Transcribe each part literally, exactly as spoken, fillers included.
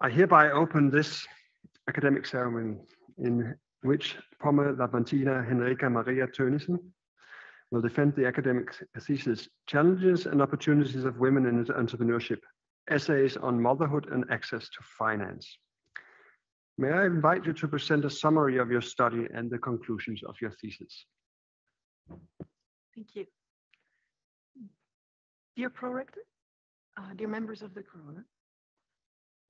I hereby open this academic ceremony in which Pomme Labertine Henrica Maria Theunissen will defend the academic thesis Challenges and Opportunities of Women in Entrepreneurship, Essays on Motherhood and Access to Finance. May I invite you to present a summary of your study and the conclusions of your thesis? Thank you. Dear Prorector, uh, dear members of the Corona,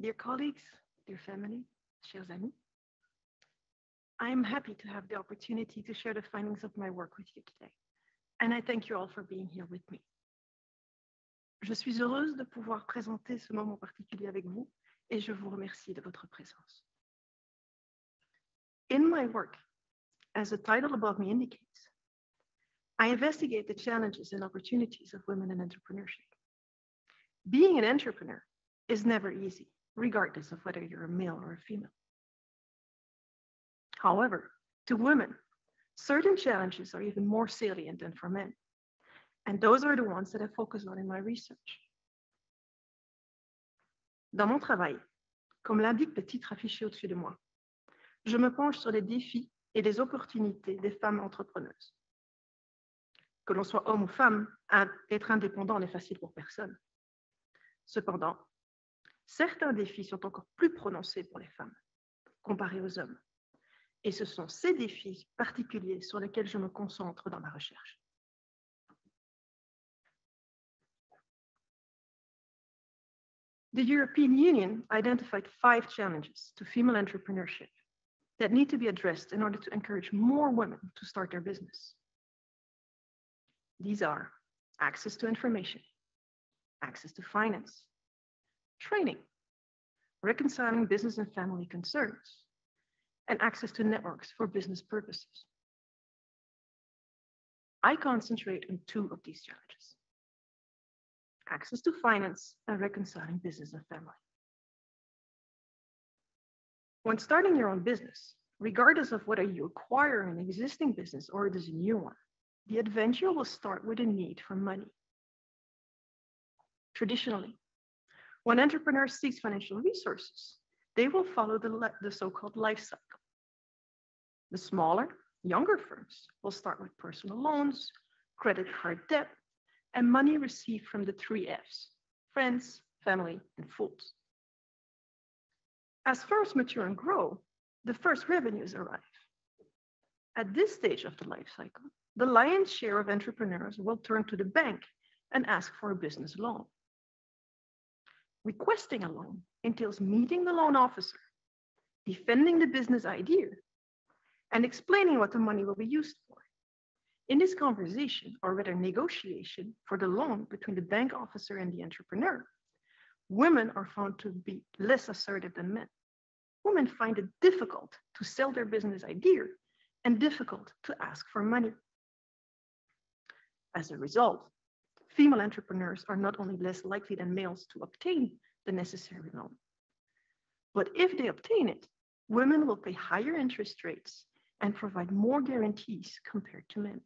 dear colleagues, dear family, chers amis, I am happy to have the opportunity to share the findings of my work with you today. And I thank you all for being here with me. Je suis heureuse de pouvoir présenter ce moment particulier avec vous et je vous remercie de votre présence. In my work, as the title above me indicates, I investigate the challenges and opportunities of women in entrepreneurship. Being an entrepreneur is never easy, regardless of whether you're a male or a female. However, to women, certain challenges are even more salient than for men. And those are the ones that I focus on in my research. Dans mon travail, comme l'indique le titre affiché au-dessus de moi, je me penche sur les défis et les opportunités des femmes entrepreneuses. Que l'on soit homme ou femme, être indépendant n'est facile pour personne. Cependant, certains défis sont encore plus prononcés pour les femmes comparés aux hommes. Et ce sont ces défis particuliers sur lesquels je me concentre dans ma recherche. The European Union identified five challenges to female entrepreneurship that need to be addressed in order to encourage more women to start their business. These are access to information, access to finance, training, reconciling business and family concerns, and access to networks for business purposes. I concentrate on two of these challenges: access to finance and reconciling business and family. When starting your own business, regardless of whether you acquire an existing business or it is a new one, the adventure will start with a need for money. Traditionally, when entrepreneurs seek financial resources, they will follow the, the so-called life cycle. The smaller, younger firms will start with personal loans, credit card debt, and money received from the three F's: friends, family, and fools. As firms mature and grow, the first revenues arrive. At this stage of the life cycle, the lion's share of entrepreneurs will turn to the bank and ask for a business loan. Requesting a loan entails meeting the loan officer, defending the business idea, and explaining what the money will be used for. In this conversation, or rather negotiation for the loan between the bank officer and the entrepreneur, women are found to be less assertive than men. Women find it difficult to sell their business idea and difficult to ask for money. As a result, female entrepreneurs are not only less likely than males to obtain the necessary loan, but if they obtain it, women will pay higher interest rates and provide more guarantees compared to men.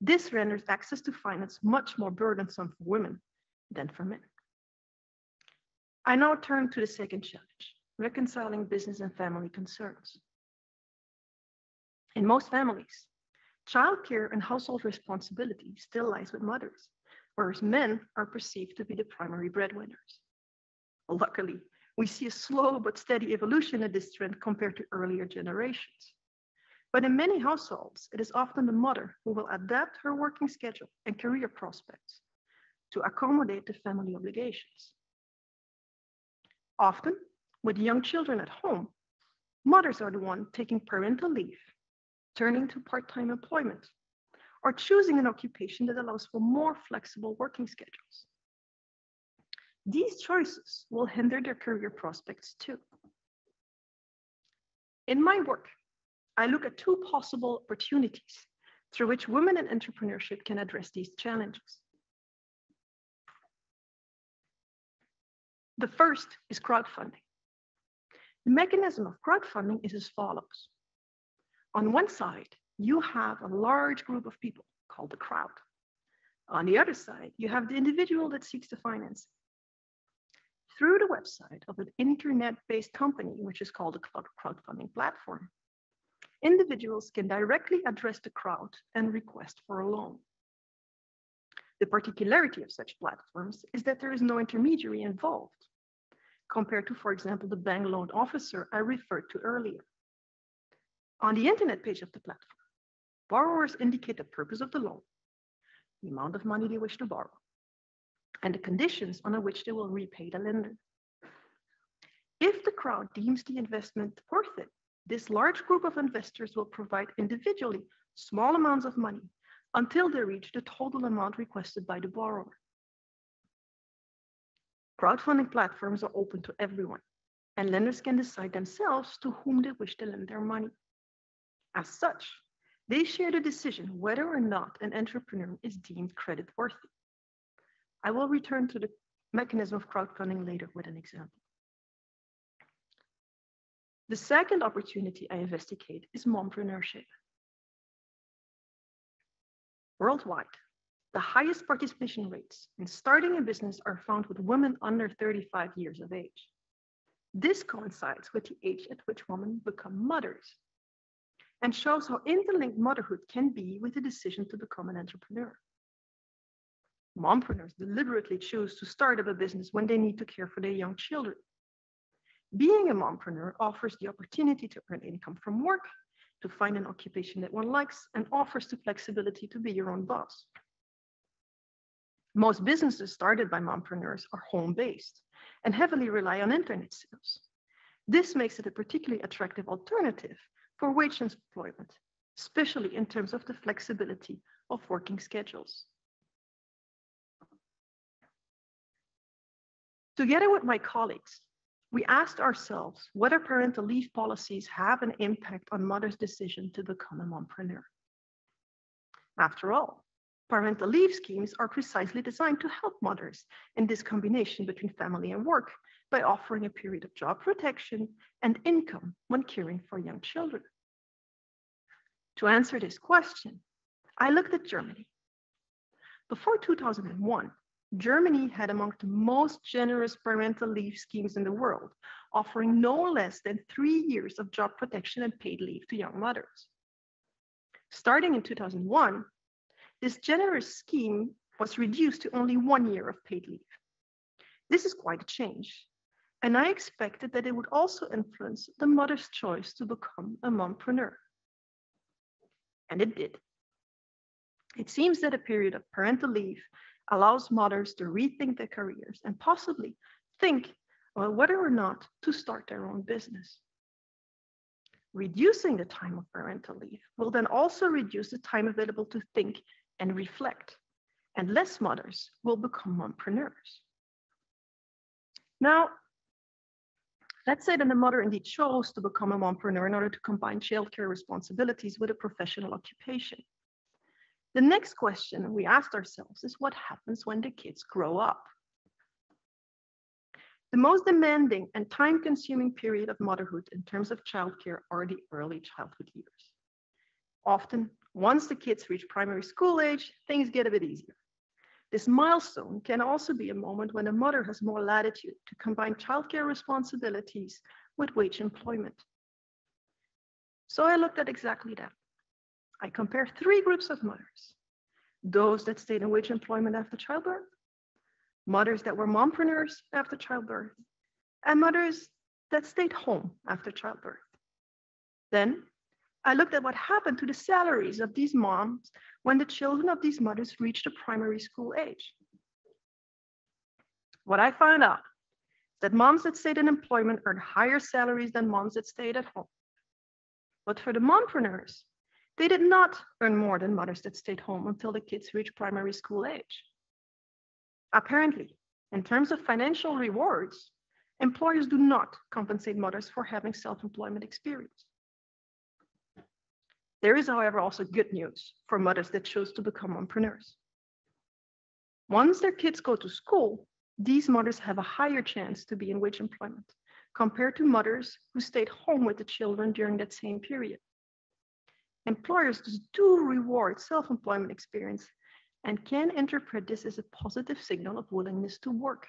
This renders access to finance much more burdensome for women than for men. I now turn to the second challenge, reconciling business and family concerns. In most families, childcare and household responsibility still lies with mothers, whereas men are perceived to be the primary breadwinners. Luckily, we see a slow but steady evolution of this trend compared to earlier generations. But in many households, it is often the mother who will adapt her working schedule and career prospects to accommodate the family obligations. Often, with young children at home, mothers are the ones taking parental leave, turning to part-time employment, or choosing an occupation that allows for more flexible working schedules. These choices will hinder their career prospects too. In my work, I look at two possible opportunities through which women in entrepreneurship can address these challenges. The first is crowdfunding. The mechanism of crowdfunding is as follows. On one side, you have a large group of people called the crowd. On the other side, you have the individual that seeks the financing. through the website of an internet-based company, which is called a crowdfunding platform. Individuals can directly address the crowd and request for a loan. The particularity of such platforms is that there is no intermediary involved, compared to, for example, the bank loan officer I referred to earlier. On the internet page of the platform, borrowers indicate the purpose of the loan, the amount of money they wish to borrow, and the conditions under which they will repay the lender. If the crowd deems the investment worth it, this large group of investors will provide individually small amounts of money until they reach the total amount requested by the borrower. Crowdfunding platforms are open to everyone, and lenders can decide themselves to whom they wish to lend their money. As such, they share the decision whether or not an entrepreneur is deemed creditworthy. I will return to the mechanism of crowdfunding later with an example. The second opportunity I investigate is mompreneurship. Worldwide, the highest participation rates in starting a business are found with women under thirty-five years of age. This coincides with the age at which women become mothers and shows how interlinked motherhood can be with the decision to become an entrepreneur. Mompreneurs deliberately choose to start up a business when they need to care for their young children. Being a mompreneur offers the opportunity to earn income from work, to find an occupation that one likes, and offers the flexibility to be your own boss. Most businesses started by mompreneurs are home-based and heavily rely on internet sales. This makes it a particularly attractive alternative for wage employment, especially in terms of the flexibility of working schedules. Together with my colleagues, we asked ourselves whether parental leave policies have an impact on mothers' decision to become a mompreneur. After all, parental leave schemes are precisely designed to help mothers in this combination between family and work by offering a period of job protection and income when caring for young children. To answer this question, I looked at Germany. Before two thousand one, Germany had among the most generous parental leave schemes in the world, offering no less than three years of job protection and paid leave to young mothers. Starting in two thousand one, this generous scheme was reduced to only one year of paid leave. This is quite a change, and I expected that it would also influence the mother's choice to become a mompreneur. And it did. It seems that a period of parental leave allows mothers to rethink their careers and possibly think about whether or not to start their own business. Reducing the time of parental leave will then also reduce the time available to think and reflect, and less mothers will become mompreneurs. Now, let's say that the mother indeed chose to become a mompreneur in order to combine childcare responsibilities with a professional occupation. The next question we asked ourselves is what happens when the kids grow up? The most demanding and time-consuming period of motherhood in terms of childcare are the early childhood years. Often, once the kids reach primary school age, things get a bit easier. This milestone can also be a moment when a mother has more latitude to combine childcare responsibilities with wage employment. So I looked at exactly that. I compare three groups of mothers: those that stayed in wage employment after childbirth, mothers that were mompreneurs after childbirth, and mothers that stayed home after childbirth. Then I looked at what happened to the salaries of these moms when the children of these mothers reached the primary school age. What I found out is that moms that stayed in employment earned higher salaries than moms that stayed at home. But for the mompreneurs, they did not earn more than mothers that stayed home until the kids reached primary school age. Apparently, in terms of financial rewards, employers do not compensate mothers for having self-employment experience. There is, however, also good news for mothers that choose to become mompreneurs. Once their kids go to school, these mothers have a higher chance to be in wage employment compared to mothers who stayed home with the children during that same period. Employers do reward self-employment experience and can interpret this as a positive signal of willingness to work.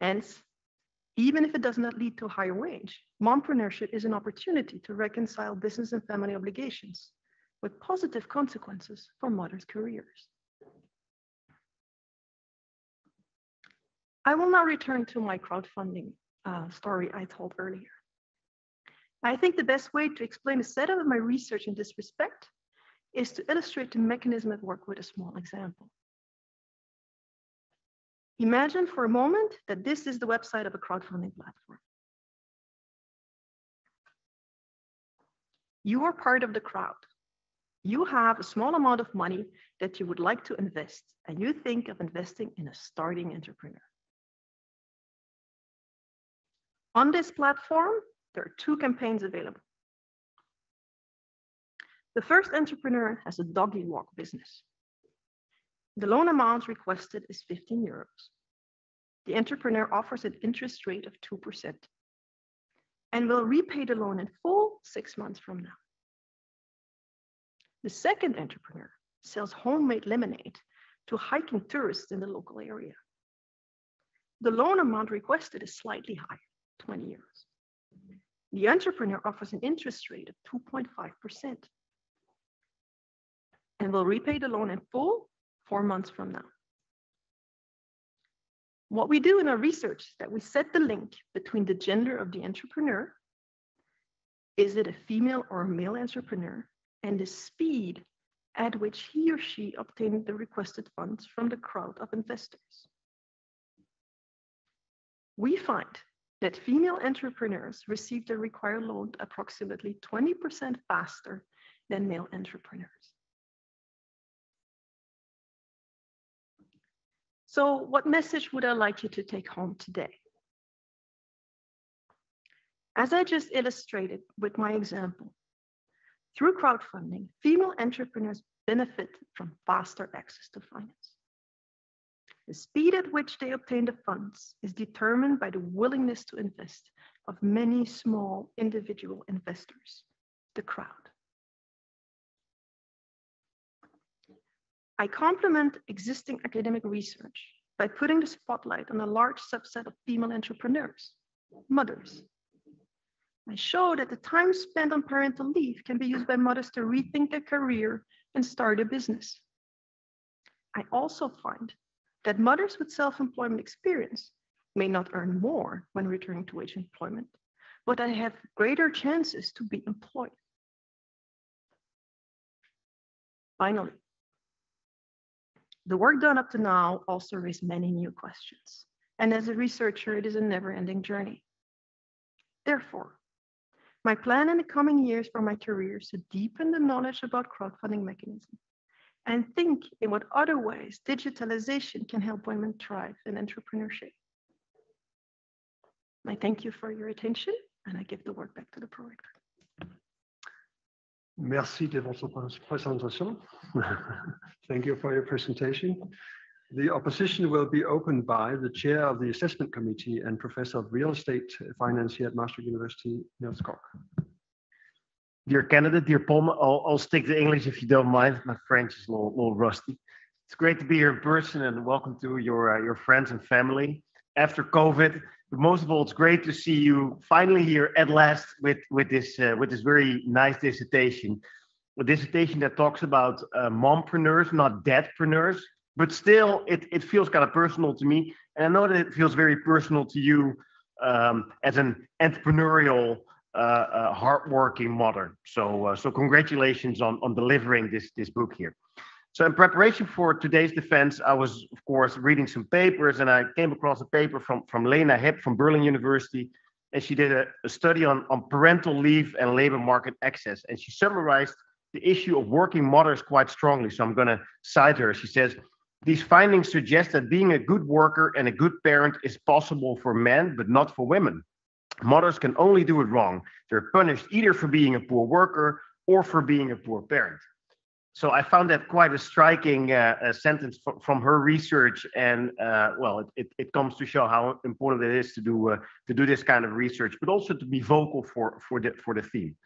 Hence, even if it does not lead to a higher wage, mompreneurship is an opportunity to reconcile business and family obligations with positive consequences for mothers' careers. I will now return to my crowdfunding uh, story I told earlier. I think the best way to explain the setup of my research in this respect is to illustrate the mechanism at work with a small example. Imagine for a moment that this is the website of a crowdfunding platform. You are part of the crowd. You have a small amount of money that you would like to invest, and you think of investing in a starting entrepreneur. On this platform, there are two campaigns available. The first entrepreneur has a doggy walk business. The loan amount requested is fifteen euros. The entrepreneur offers an interest rate of two percent and will repay the loan in full six months from now. The second entrepreneur sells homemade lemonade to hiking tourists in the local area. The loan amount requested is slightly higher, twenty euros. The entrepreneur offers an interest rate of two point five percent and will repay the loan in full four months from now. What we do in our research is that we set the link between the gender of the entrepreneur, is it a female or a male entrepreneur, and the speed at which he or she obtained the requested funds from the crowd of investors. We find that female entrepreneurs receive the required loan approximately twenty percent faster than male entrepreneurs. So what message would I like you to take home today? As I just illustrated with my example, through crowdfunding, female entrepreneurs benefit from faster access to finance. The speed at which they obtain the funds is determined by the willingness to invest of many small individual investors, the crowd. I complement existing academic research by putting the spotlight on a large subset of female entrepreneurs, mothers. I show that the time spent on parental leave can be used by mothers to rethink their career and start a business. I also find that mothers with self-employment experience may not earn more when returning to wage employment, but they have greater chances to be employed. Finally, the work done up to now also raised many new questions. And as a researcher, it is a never-ending journey. Therefore, my plan in the coming years for my career is to deepen the knowledge about crowdfunding mechanisms and think in what other ways digitalization can help women thrive in entrepreneurship. I thank you for your attention, and I give the word back to the projector. Merci de votre presentation. Thank you for your presentation. The opposition will be opened by the chair of the assessment committee and professor of real estate finance here at Maastricht University, Nils Koch. Dear candidate, dear Pomme, I'll, I'll stick to English if you don't mind. My French is a little, little rusty. It's great to be here in person and welcome to your, uh, your friends and family. After COVID, but most of all, it's great to see you finally here at last with, with, this, uh, with this very nice dissertation. A dissertation that talks about uh, mompreneurs, not dadpreneurs. But still, it, it feels kind of personal to me. And I know that it feels very personal to you um, as an entrepreneurial, uh, uh, hardworking mother. So, uh, so congratulations on, on delivering this, this book here. So in preparation for today's defense, I was, of course, reading some papers. And I came across a paper from, from Lena Hipp from Berlin University. And she did a, a study on, on parental leave and labor market access. And she summarized the issue of working mothers quite strongly. So I'm going to cite her. She says, "These findings suggest that being a good worker and a good parent is possible for men, but not for women. Mothers can only do it wrong. They're punished either for being a poor worker or for being a poor parent." So I found that quite a striking uh, a sentence from her research. And uh, well, it, it, it comes to show how important it is to do uh, to do this kind of research, but also to be vocal for, for, the, for the theme.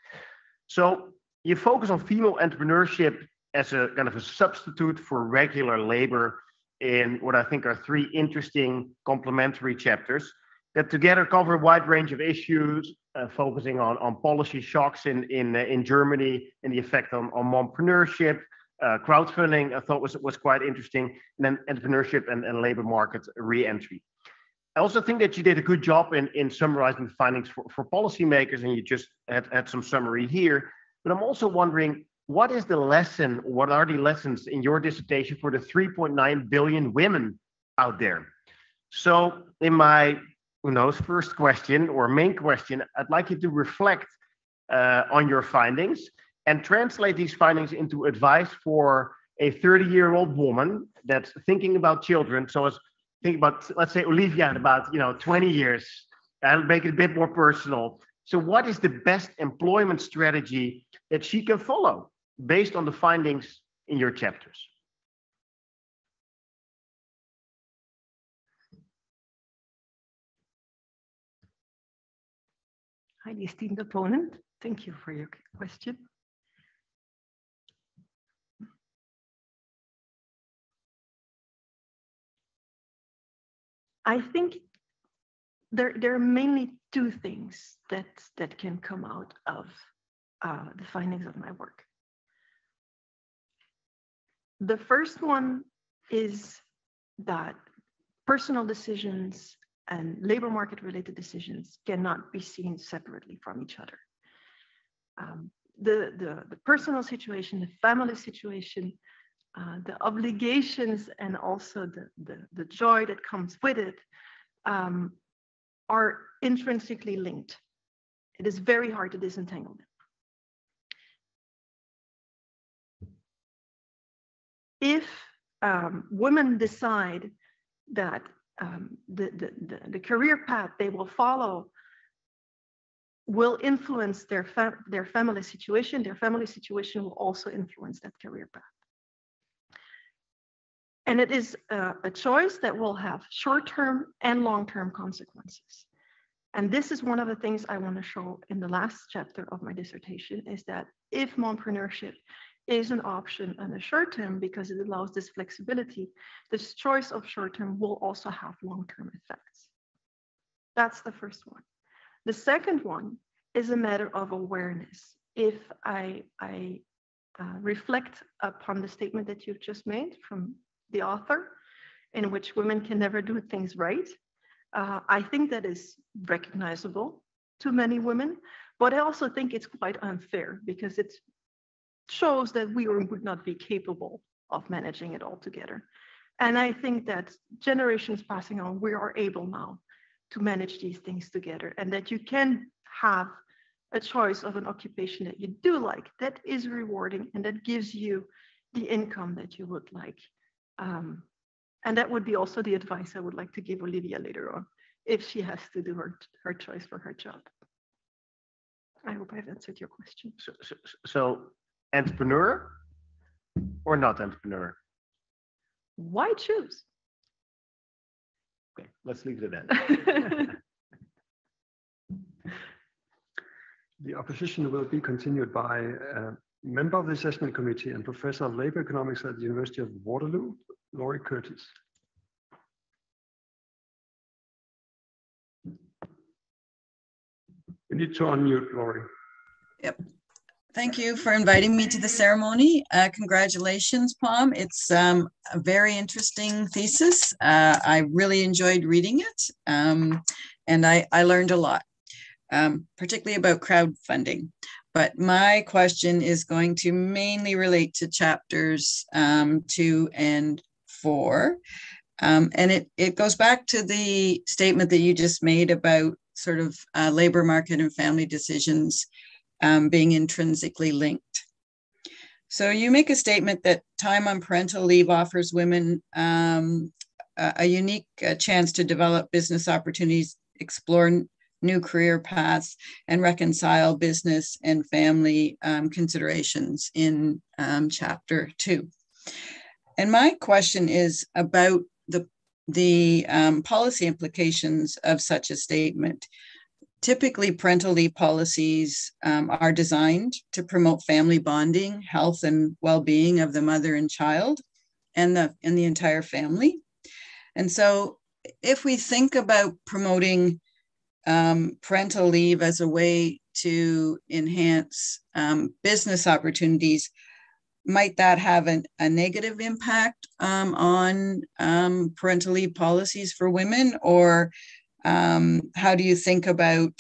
So you focus on female entrepreneurship as a kind of a substitute for regular labor in what I think are three interesting complementary chapters that together cover a wide range of issues, uh, focusing on, on policy shocks in in, uh, in Germany and the effect on, on mompreneurship. Uh, crowdfunding, I thought, was, was quite interesting, and then entrepreneurship and, and labor market re-entry. I also think that you did a good job in, in summarizing the findings for, for policymakers, and you just had, had some summary here. But I'm also wondering, what is the lesson, what are the lessons in your dissertation for the three point nine billion women out there? So in my, who knows, first question or main question, I'd like you to reflect uh, on your findings and translate these findings into advice for a thirty-year-old woman that's thinking about children. So I was thinking about, let's say, Olivia in about, you know, twenty years. I'll make it a bit more personal. So what is the best employment strategy that she can follow based on the findings in your chapters? Highly esteemed opponent, thank you for your question. I think there, there are mainly two things that, that can come out of uh, the findings of my work. The first one is that personal decisions and labor market related decisions cannot be seen separately from each other. Um, the, the, the personal situation, the family situation, Uh, the obligations and also the, the, the joy that comes with it um, are intrinsically linked. It is very hard to disentangle them. If um, women decide that um, the, the, the, the career path they will follow will influence their, fa their family situation, their family situation will also influence that career path. And it is a, a choice that will have short-term and long-term consequences. And this is one of the things I want to show in the last chapter of my dissertation, is that if mompreneurship is an option on the short-term, because it allows this flexibility, this choice of short-term will also have long-term effects. That's the first one. The second one is a matter of awareness. If I, I uh, reflect upon the statement that you've just made from the author, in which women can never do things right. Uh, I think that is recognizable to many women, but I also think it's quite unfair because it shows that we would not be capable of managing it all together. And I think that generations passing on, we are able now to manage these things together, and that you can have a choice of an occupation that you do like, that is rewarding, and that gives you the income that you would like. Um, and that would be also the advice I would like to give Olivia later on, if she has to do her, her choice for her job. I hope I've answered your question. So, so, so entrepreneur or not entrepreneur? Why choose? Okay, let's leave it at that. The opposition will be continued by uh, member of the assessment committee and professor of labor economics at the University of Waterloo, Laurie Curtis. You need to unmute, Laurie. Yep. Thank you for inviting me to the ceremony. Uh, congratulations, Pomme. It's um, a very interesting thesis. Uh, I really enjoyed reading it, um, and I, I learned a lot, um, particularly about crowdfunding. But my question is going to mainly relate to chapters um, two and four. Um, and it, it goes back to the statement that you just made about sort of uh, labor market and family decisions um, being intrinsically linked. So you make a statement that time on parental leave offers women um, a, a unique uh, chance to develop business opportunities, explore new career paths, and reconcile business and family um, considerations in um, chapter two. And my question is about the, the um, policy implications of such a statement. Typically, parental leave policies um, are designed to promote family bonding, health, and well-being of the mother and child, and the, and the entire family. And so if we think about promoting um, parental leave as a way to enhance um, business opportunities, might that have an, a negative impact um, on um, parental leave policies for women? Or um, how do you think about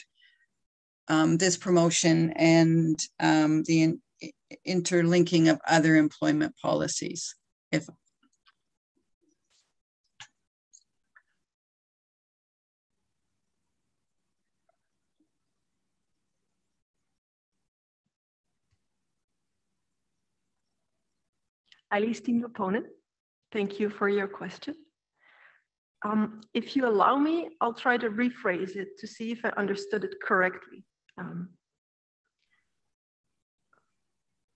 um, this promotion and um, the in, interlinking of other employment policies? If Alistine Luponen, thank you for your question. Um, if you allow me, I'll try to rephrase it to see if I understood it correctly. Um,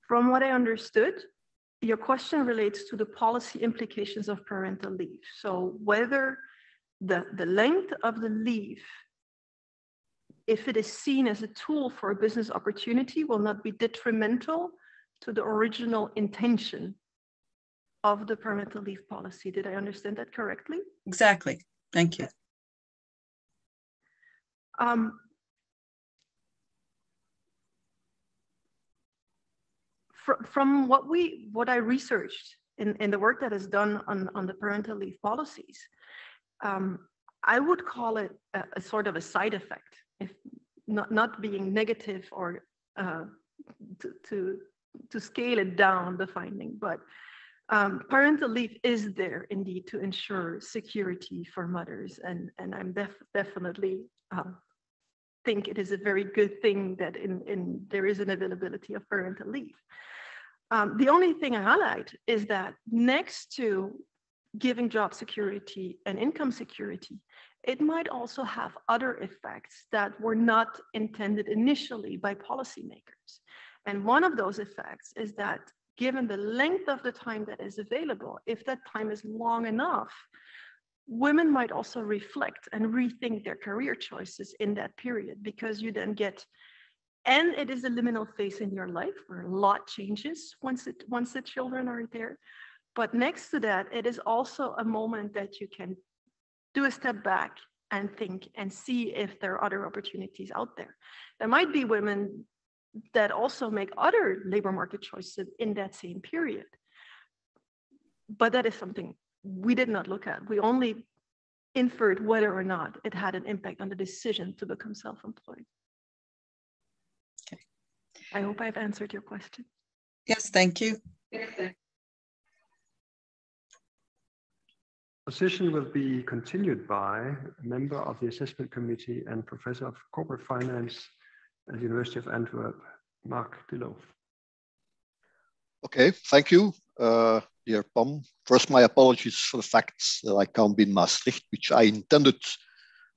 from what I understood, your question relates to the policy implications of parental leave. So whether the, the length of the leave, if it is seen as a tool for a business opportunity, will not be detrimental to the original intention of the parental leave policy. Did I understand that correctly? Exactly. Thank you. Um, fr- from what we, what I researched in, in the work that is done on, on the parental leave policies, um, I would call it a, a sort of a side effect, if not, not being negative or uh, to, to, to scale it down, the finding, but Um, parental leave is there indeed to ensure security for mothers, and, and I'm def definitely um, think it is a very good thing that in, in there is an availability of parental leave. Um, the only thing I highlight is that next to giving job security and income security, it might also have other effects that were not intended initially by policymakers. And one of those effects is that given the length of the time that is available, if that time is long enough, women might also reflect and rethink their career choices in that period, because you then get, and it is a liminal phase in your life where a lot changes once, it, once the children are there. But next to that, it is also a moment that you can do a step back and think and see if there are other opportunities out there. There might be women that also make other labor market choices in that same period. But that is something we did not look at. We only inferred whether or not it had an impact on the decision to become self-employed. Okay. I hope I've answered your question. Yes, thank you. Position will be continued by a member of the assessment committee and professor of corporate finance at the University of Antwerp, Marc De Loof. Okay, thank you, uh, dear Pam. First, my apologies for the fact that I can't be in Maastricht, which I intended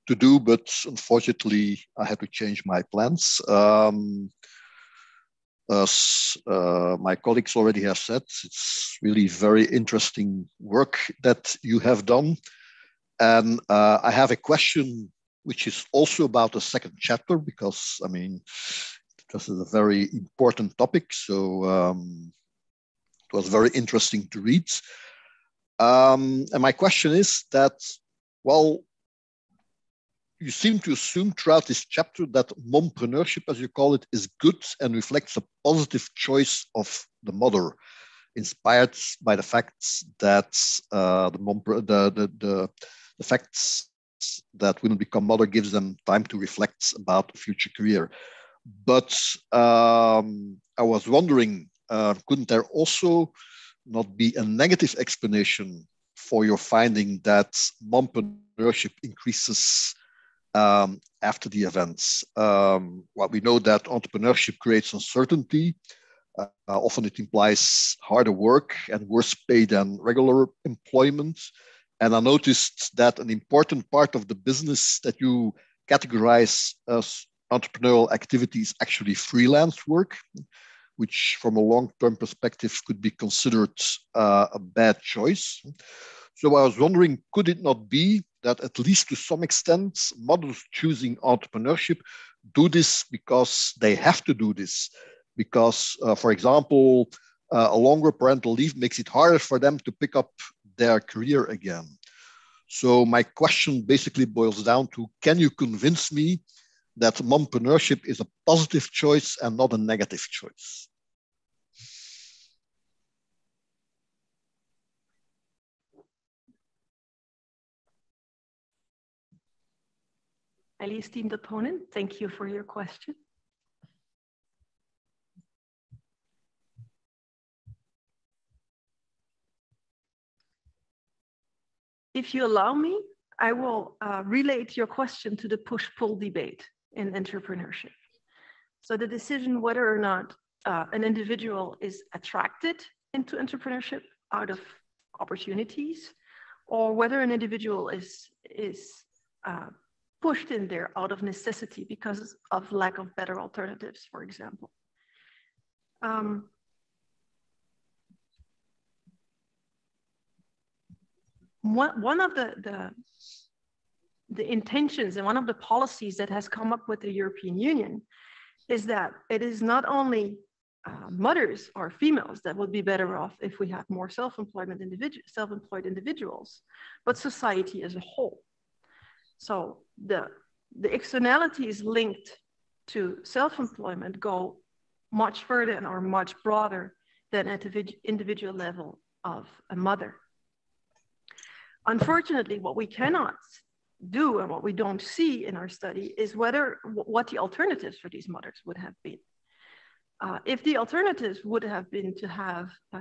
to do, but unfortunately, I had to change my plans. Um, as uh, my colleagues already have said, it's really very interesting work that you have done. And uh, I have a question which is also about the second chapter, because, I mean, this is a very important topic. So um, it was very interesting to read. Um, and my question is that, well, you seem to assume throughout this chapter that mompreneurship, as you call it, is good and reflects a positive choice of the mother, inspired by the facts that uh, the, mom, the, the, the, the facts that women become mother gives them time to reflect about a future career. But um, I was wondering, uh, couldn't there also not be a negative explanation for your finding that mompreneurship increases um, after the events? Um, well, we know that entrepreneurship creates uncertainty. Uh, often it implies harder work and worse pay than regular employment. And I noticed that an important part of the business that you categorize as entrepreneurial activity is actually freelance work, which from a long-term perspective could be considered uh, a bad choice. So I was wondering, could it not be that at least to some extent, mothers choosing entrepreneurship do this because they have to do this? Because, uh, for example, uh, a longer parental leave makes it harder for them to pick up their career again. So my question basically boils down to, can you convince me that mompreneurship is a positive choice and not a negative choice? Highly esteemed opponent, thank you for your question. If you allow me, I will uh, relate your question to the push-pull debate in entrepreneurship. So the decision whether or not uh, an individual is attracted into entrepreneurship out of opportunities, or whether an individual is, is uh, pushed in there out of necessity because of lack of better alternatives, for example. Um, One, one of the, the, the intentions and one of the policies that has come up with the European Union is that it is not only uh, mothers or females that would be better off if we have more self-employment individual, self-employed individuals, but society as a whole. So the, the externalities linked to self-employment go much further and are much broader than at the individual level of a mother. Unfortunately, what we cannot do and what we don't see in our study is whether what the alternatives for these mothers would have been. Uh, if the alternatives would have been to have uh,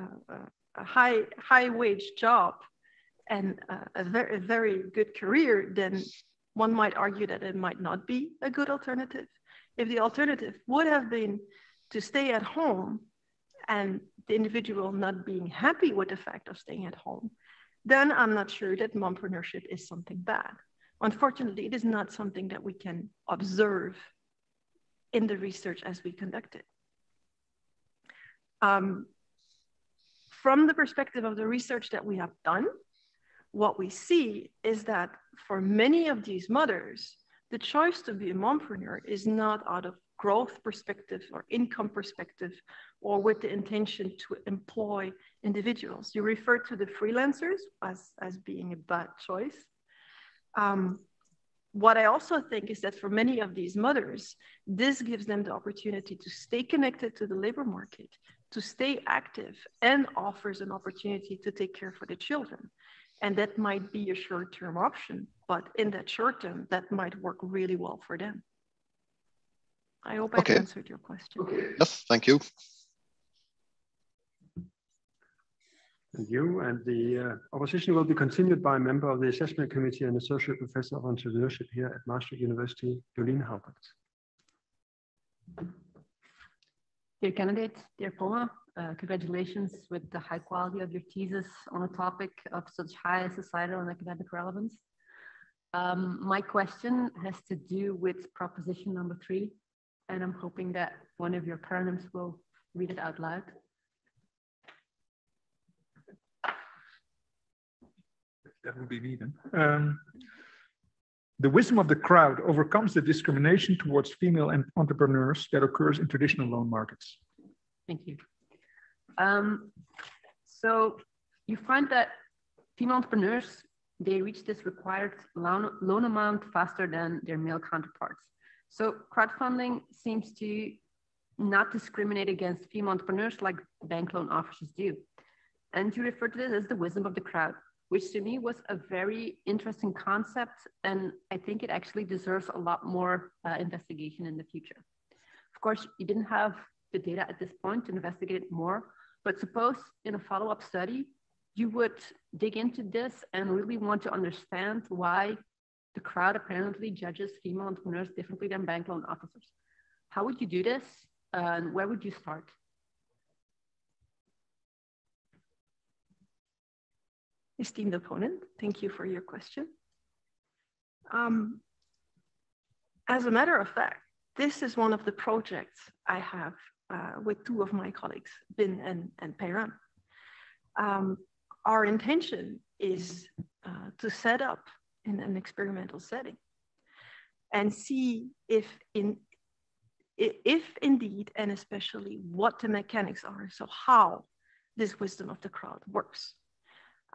a high high wage job and uh, a, very, a very good career, then one might argue that it might not be a good alternative. If the alternative would have been to stay at home and the individual not being happy with the fact of staying at home, then I'm not sure that mompreneurship is something bad. Unfortunately, it is not something that we can observe in the research as we conduct it. Um, from the perspective of the research that we have done, what we see is that for many of these mothers, the choice to be a mompreneur is not out of growth perspective or income perspective, or with the intention to employ individuals. You refer to the freelancers as, as being a bad choice. Um, what I also think is that for many of these mothers, this gives them the opportunity to stay connected to the labor market, to stay active, and offers an opportunity to take care for the children. And that might be a short-term option, but in that short term, that might work really well for them. I hope okay. I answered your question. Okay. Yes, thank you. Thank you. And the uh, opposition will be continued by a member of the assessment committee and associate professor of entrepreneurship here at Maastricht University, Joline Halbert. Dear candidate, dear Pomme, uh, congratulations with the high quality of your thesis on a topic of such high societal and academic relevance. Um, my question has to do with proposition number three. And I'm hoping that one of your parents will read it out loud. That would be me then. Um, the wisdom of the crowd overcomes the discrimination towards female entrepreneurs that occurs in traditional loan markets. Thank you. Um, so you find that female entrepreneurs, they reach this required loan, loan amount faster than their male counterparts. So crowdfunding seems to not discriminate against female entrepreneurs like bank loan officers do. And you refer to this as the wisdom of the crowd, which to me was a very interesting concept. And I think it actually deserves a lot more uh, investigation in the future. Of course, you didn't have the data at this point to investigate it more, but suppose in a follow-up study, you would dig into this and really want to understand why the crowd apparently judges female entrepreneurs differently than bank loan officers. How would you do this, and where would you start? Esteemed opponent, thank you for your question. Um, as a matter of fact, this is one of the projects I have uh, with two of my colleagues, Bin and, and Peyran. Um, our intention is uh, to set up in an experimental setting and see if in if indeed and especially what the mechanics are, so how this wisdom of the crowd works.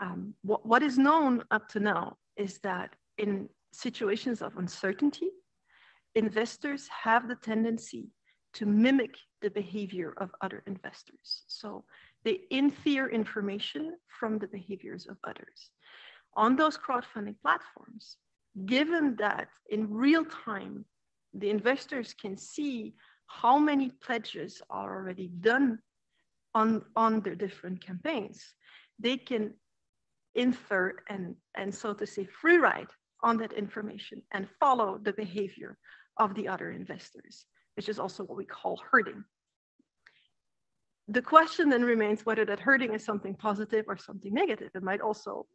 Um, what, what is known up to now is that in situations of uncertainty, investors have the tendency to mimic the behavior of other investors. So they infer information from the behaviors of others. On those crowdfunding platforms, given that in real time, the investors can see how many pledges are already done on, on their different campaigns, they can infer and, and so to say, free ride on that information and follow the behavior of the other investors, which is also what we call herding. The question then remains whether that herding is something positive or something negative. It might also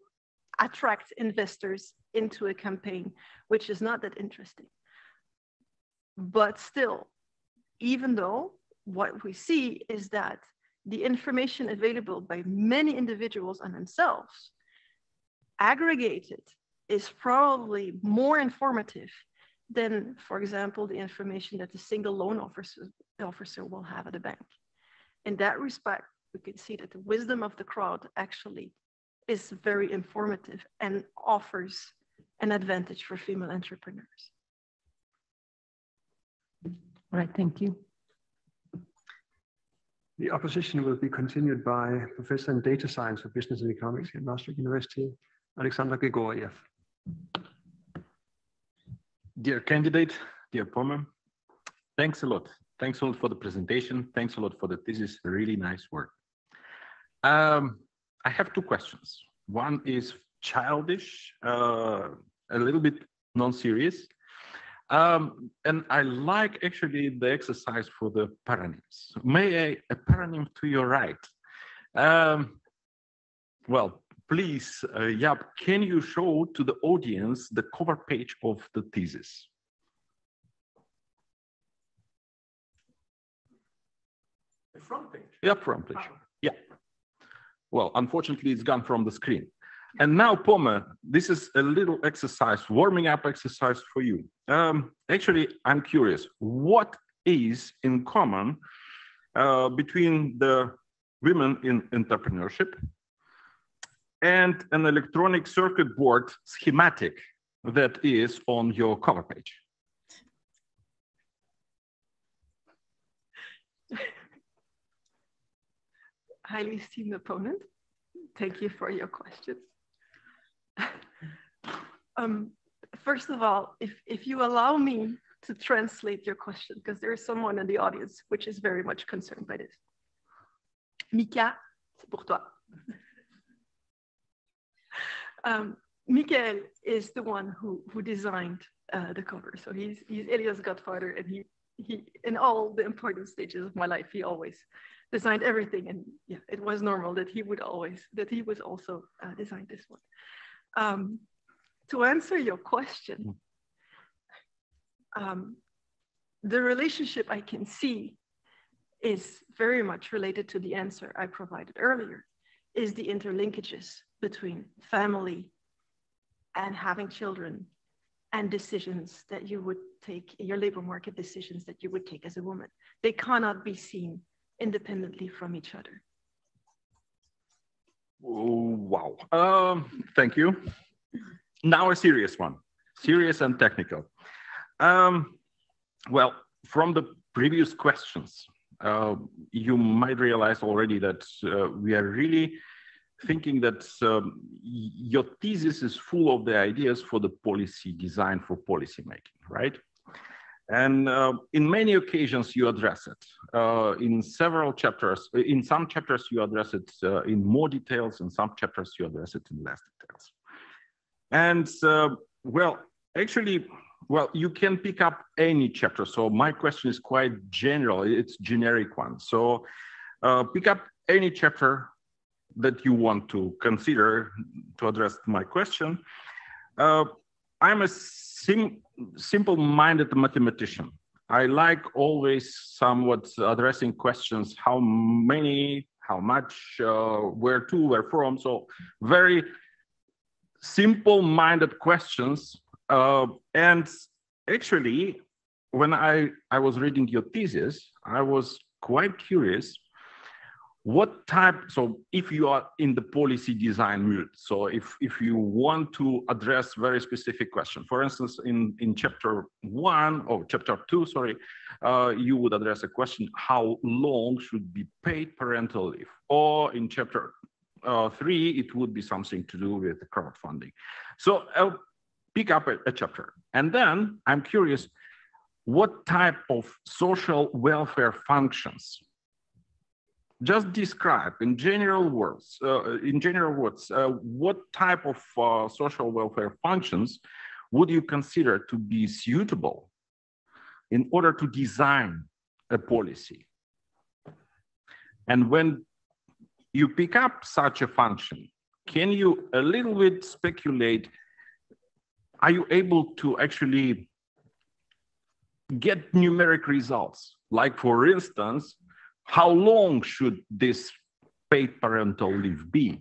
attract investors into a campaign, which is not that interesting. But still, even though what we see is that the information available by many individuals and themselves aggregated is probably more informative than, for example, the information that the single loan officer, officer will have at a bank. In that respect, we can see that the wisdom of the crowd actually is very informative and offers an advantage for female entrepreneurs. All right, thank you. The opposition will be continued by Professor in Data Science for Business and Economics at Maastricht University, Alexander Grigoriev. Dear candidate, dear Pomme, thanks a lot. Thanks a lot for the presentation. Thanks a lot for the thesis. Really nice work. Um, I have two questions. One is childish, uh, a little bit non-serious. Um, and I like actually the exercise for the paronyms. May I a paronym to your right? Um, well, please, uh, Jaap, can you show to the audience the cover page of the thesis? The front page? Yeah, front page. Oh. Yeah. Well, unfortunately, it's gone from the screen. And now, Pomme, this is a little exercise, warming up exercise for you. Um, actually, I'm curious, what is in common uh, between the women in entrepreneurship and an electronic circuit board schematic that is on your cover page? Highly esteemed opponent, thank you for your question. um, first of all, if, if you allow me to translate your question, because there is someone in the audience which is very much concerned by this. Mika, c'est pour toi. um, Mikaël is the one who, who designed uh, the cover. So he's, he's Elia's godfather, and he, he, in all the important stages of my life, he always designed everything. And yeah, it was normal that he would always, that he was also uh, designed this one. Um, to answer your question, um, the relationship I can see is very much related to the answer I provided earlier, is the interlinkages between family and having children and decisions that you would take, your labor market decisions that you would take as a woman. They cannot be seen independently from each other. Oh, wow. Um, thank you. Now a serious one, serious and technical. Um, well, from the previous questions, uh, you might realize already that uh, we are really thinking that um, your thesis is full of the ideas for the policy design for policy making, right? And uh, in many occasions, you address it. Uh, in several chapters, in some chapters, you address it uh, in more details, in some chapters, you address it in less details. And uh, well, actually, well, you can pick up any chapter. So my question is quite general, it's generic one. So uh, pick up any chapter that you want to consider to address my question. Uh, I'm a sim simple-minded mathematician. I like always somewhat addressing questions, how many, how much, uh, where to, where from. So very simple-minded questions. Uh, and actually, when I, I was reading your thesis, I was quite curious what type, so if you are in the policy design mode, so if, if you want to address very specific question, for instance, in, in chapter one or chapter two, sorry, uh, you would address a question, how long should be paid parental leave? Or in chapter uh, three, it would be something to do with crowdfunding. So I'll pick up a, a chapter. And then I'm curious, what type of social welfare functions? Just describe in general words, uh, in general words, uh, what type of uh, social welfare functions would you consider to be suitable in order to design a policy? And when you pick up such a function, can you a little bit speculate? Are you able to actually get numeric results? Like, for instance, how long should this paid parental leave be?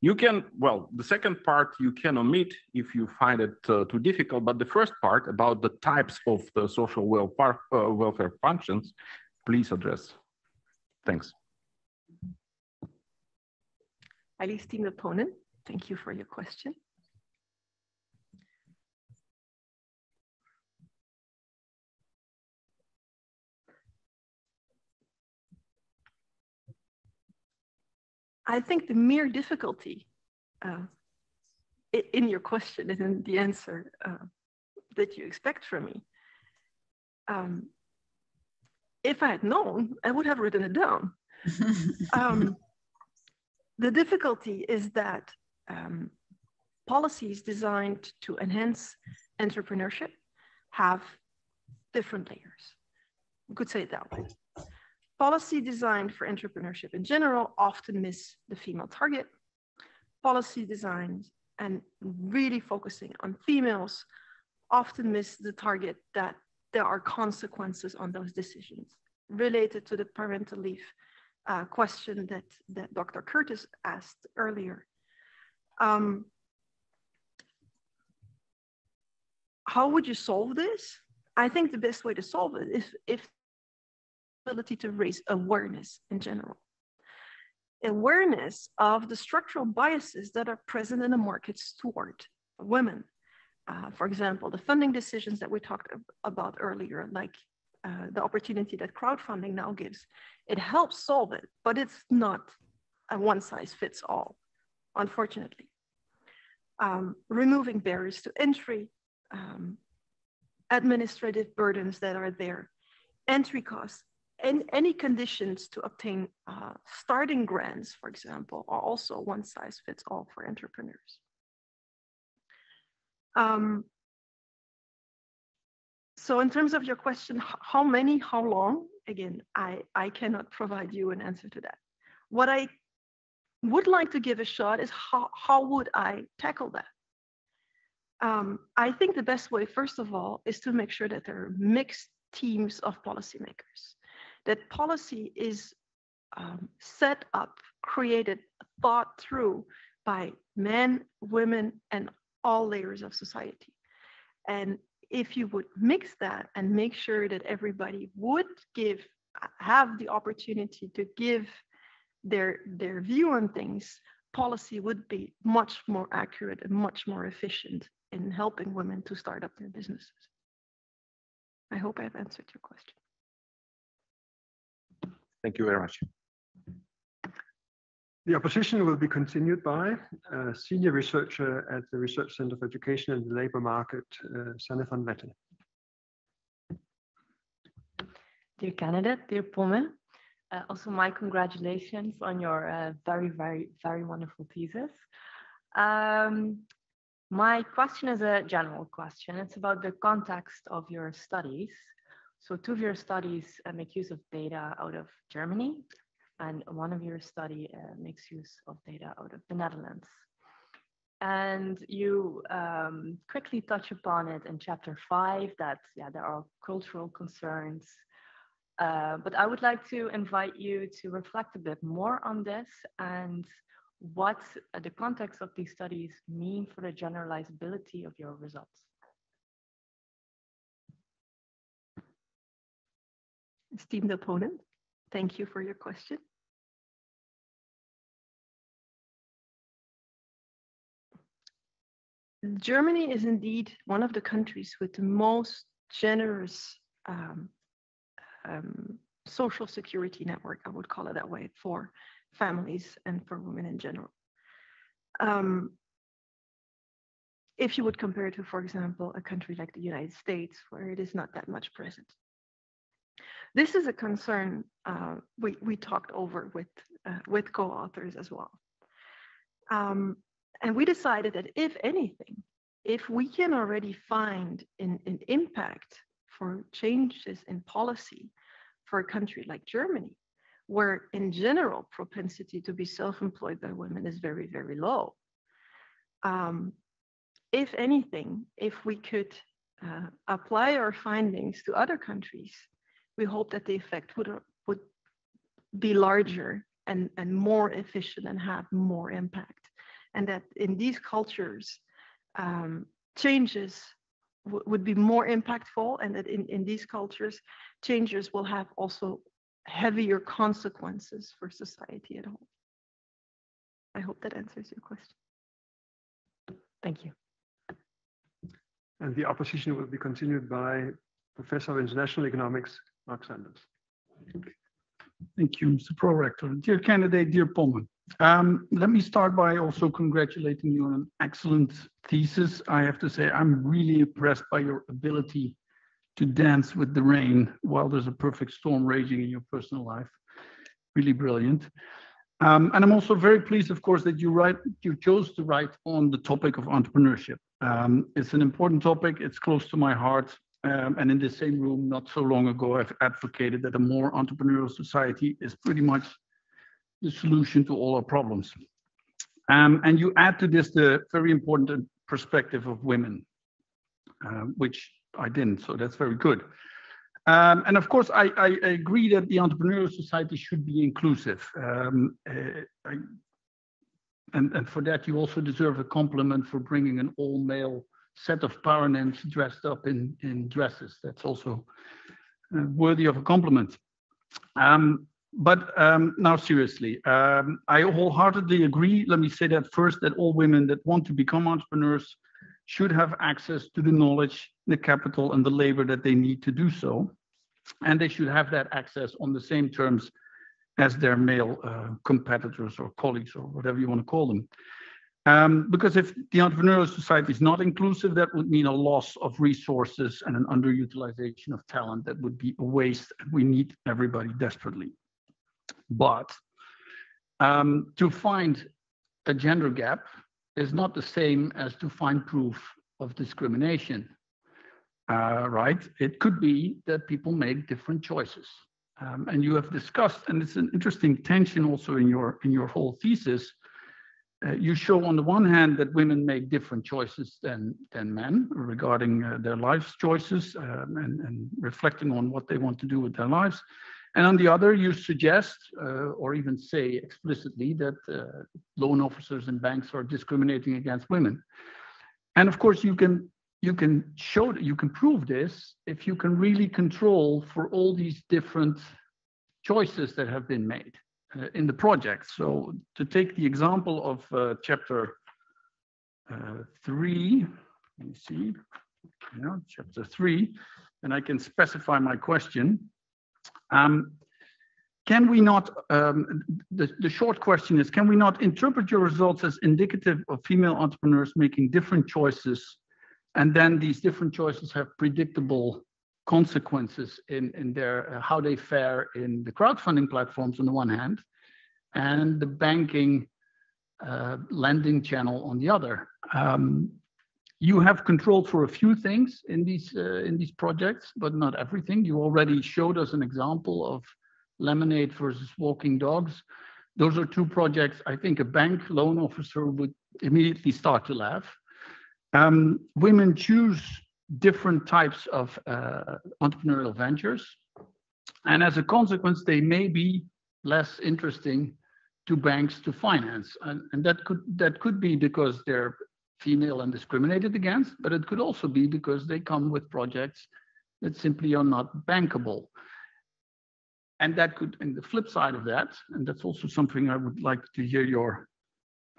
You can, well, the second part you can omit if you find it uh, too difficult, but the first part about the types of the social welfare, uh, welfare functions, please address. Thanks. Alistine Ponen, thank you for your question. I think the mere difficulty uh, in your question and in the answer uh, that you expect from me, um, if I had known, I would have written it down. um, the difficulty is that um, policies designed to enhance entrepreneurship have different layers. We could say it that way. Policy designed for entrepreneurship in general often miss the female target. Policy designed and really focusing on females often miss the target that there are consequences on those decisions. Related to the parental leave uh, question that, that Doctor Curtis asked earlier. Um, how would you solve this? I think the best way to solve it is if, if ability to raise awareness in general. Awareness of the structural biases that are present in the markets toward women. Uh, for example, the funding decisions that we talked about earlier, like uh, the opportunity that crowdfunding now gives, it helps solve it, but it's not a one size fits all, unfortunately. Um, removing barriers to entry, um, administrative burdens that are there, entry costs, and any conditions to obtain uh, starting grants, for example, are also one size fits all for entrepreneurs. Um, so in terms of your question, how many, how long? Again, I, I cannot provide you an answer to that. What I would like to give a shot is how, how would I tackle that? Um, I think the best way, first of all, is to make sure that there are mixed teams of policymakers. That policy is um, set up, created, thought through by men, women, and all layers of society. And if you would mix that and make sure that everybody would give, have the opportunity to give their, their view on things, policy would be much more accurate and much more efficient in helping women to start up their businesses. I hope I've answered your question. Thank you very much. The opposition will be continued by a senior researcher at the Research Center for Education and the Labour Market, uh, Sanne van Wetten. Dear candidate, dear Pomme, uh, also my congratulations on your uh, very, very, very wonderful thesis. Um, my question is a general question. It's about the context of your studies. So two of your studies uh, make use of data out of Germany, and one of your study uh, makes use of data out of the Netherlands. And you um, quickly touch upon it in chapter five that yeah, there are cultural concerns. Uh, but I would like to invite you to reflect a bit more on this and what uh, the context of these studies mean for the generalizability of your results. Esteemed opponent, Thank you for your question. Germany is indeed one of the countries with the most generous um, um, social security network, I would call it that way, for families and for women in general. Um, if you would compare it to, for example, a country like the United States, where it is not that much present. This is a concern uh, we, we talked over with, uh, with co-authors as well. Um, And we decided that if anything, if we can already find an, an impact for changes in policy for a country like Germany, where in general propensity to be self-employed by women is very, very low. Um, if anything, if we could uh, apply our findings to other countries, we hope that the effect would, would be larger and, and more efficient and have more impact. And that in these cultures, um, changes would be more impactful, and that in, in these cultures, changes will have also heavier consequences for society at all. I hope that answers your question. Thank you. And the opposition will be continued by Professor of International Economics, Mark Sanders. Thank you, Mister Prorector. Dear candidate, dear Pomme. Um, let me start by also congratulating you on an excellent thesis. I have to say, I'm really impressed by your ability to dance with the rain while there's a perfect storm raging in your personal life. Really brilliant. Um, and I'm also very pleased, of course, that you write, you chose to write on the topic of entrepreneurship. Um, it's an important topic. It's close to my heart. Um, and in the same room, not so long ago, I've advocated that a more entrepreneurial society is pretty much the solution to all our problems. Um, and you add to this the very important perspective of women, uh, which I didn't, so that's very good. Um, and of course, I, I agree that the entrepreneurial society should be inclusive. Um, uh, I, and, and for that, you also deserve a compliment for bringing an all-male set of parents dressed up in, in dresses. That's also uh, worthy of a compliment. Um, But um, now, seriously, um, I wholeheartedly agree. Let me say that first, that all women that want to become entrepreneurs should have access to the knowledge, the capital, and the labor that they need to do so. And they should have that access on the same terms as their male uh, competitors or colleagues or whatever you want to call them. Um, because if the entrepreneurial society is not inclusive, that would mean a loss of resources and an underutilization of talent. That would be a waste. We need everybody desperately. But um, to find a gender gap is not the same as to find proof of discrimination, uh, right? It could be that people make different choices. Um, and you have discussed, and it's an interesting tension also in your, in your whole thesis. Uh, you show on the one hand that women make different choices than, than men regarding uh, their life's choices um, and, and reflecting on what they want to do with their lives. And on the other, you suggest uh, or even say explicitly that uh, loan officers and banks are discriminating against women. And of course, you can you can show that you can prove this if you can really control for all these different choices that have been made uh, in the project. So to take the example of uh, chapter uh, three, let me see, yeah, chapter three, and I can specify my question. Um, can we not, um, the, the short question is, can we not interpret your results as indicative of female entrepreneurs making different choices, and then these different choices have predictable consequences in, in their, uh, how they fare in the crowdfunding platforms on the one hand, and the banking uh, lending channel on the other? Um, You have controlled for a few things in these uh, in these projects, but not everything. You already showed us an example of lemonade versus walking dogs. Those are two projects. I think a bank loan officer would immediately start to laugh. Um, women choose different types of uh, entrepreneurial ventures, and as a consequence, they may be less interesting to banks to finance, and, and that could that could be because they're female and discriminated against, but it could also be because they come with projects that simply are not bankable. And that could, and the flip side of that, and that's also something I would like to hear your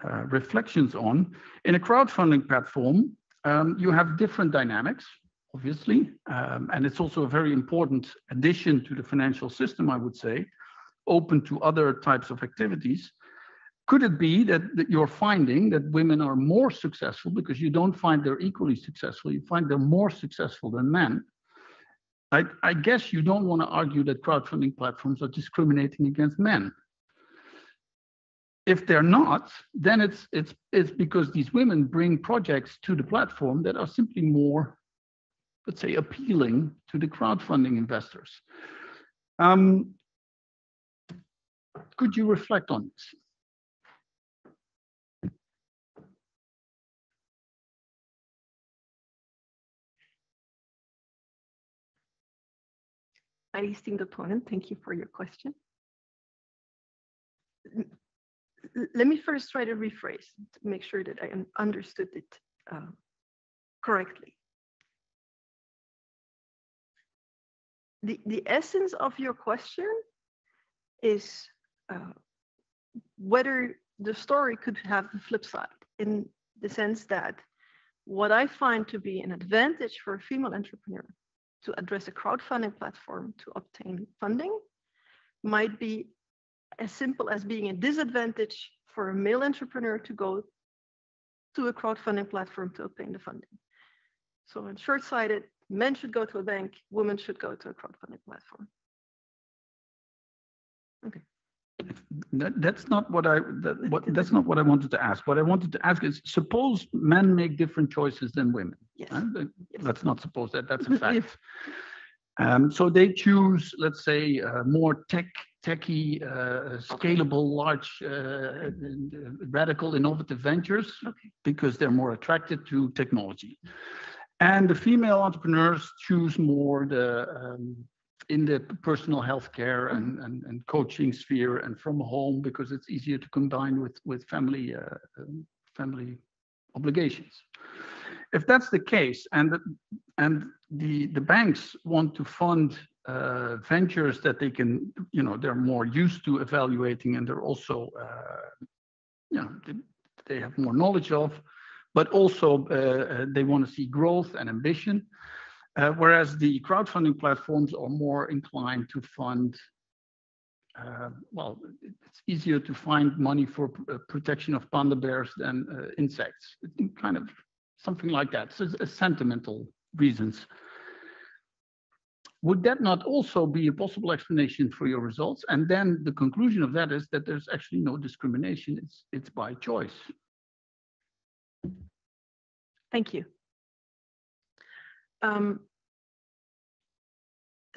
uh, reflections on. In a crowdfunding platform, um, you have different dynamics, obviously, um, and it's also a very important addition to the financial system, I would say, open to other types of activities. Could it be that, that you're finding that women are more successful because you don't find they're equally successful, you find they're more successful than men? I, I guess you don't want to argue that crowdfunding platforms are discriminating against men. If they're not, then it's, it's, it's because these women bring projects to the platform that are simply more, let's say, appealing to the crowdfunding investors. Um, could you reflect on this? My esteemed opponent, thank you for your question. Let me first try to rephrase to make sure that I understood it uh, correctly. The, the essence of your question is uh, whether the story could have the flip side, in the sense that what I find to be an advantage for a female entrepreneur to address a crowdfunding platform to obtain funding might be as simple as being a disadvantage for a male entrepreneur to go to a crowdfunding platform to obtain the funding. So in short-sighted, men should go to a bank, women should go to a crowdfunding platform. Okay. That, that's not what I, that, what, that's not what I wanted to ask. What I wanted to ask is, suppose men make different choices than women. Yes. Right? Yes. Let's not suppose that, that's a fact. um, so they choose, let's say, uh, more tech, techy, uh, scalable, large, uh, radical, innovative ventures, okay, because they're more attracted to technology. And the female entrepreneurs choose more the um, in the personal healthcare and, and, and coaching sphere and from home, because it's easier to combine with, with family, uh, family obligations. If that's the case, and the, and the, the banks want to fund uh, ventures that they can, you know, they're more used to evaluating, and they're also, uh, you know, they, they have more knowledge of, but also uh, they want to see growth and ambition. Uh, whereas the crowdfunding platforms are more inclined to fund, uh, well, it's easier to find money for uh, protection of panda bears than uh, insects, kind of something like that. So it's, it's sentimental reasons. Would that not also be a possible explanation for your results? And then the conclusion of that is that there's actually no discrimination. It's, it's by choice. Thank you. Um,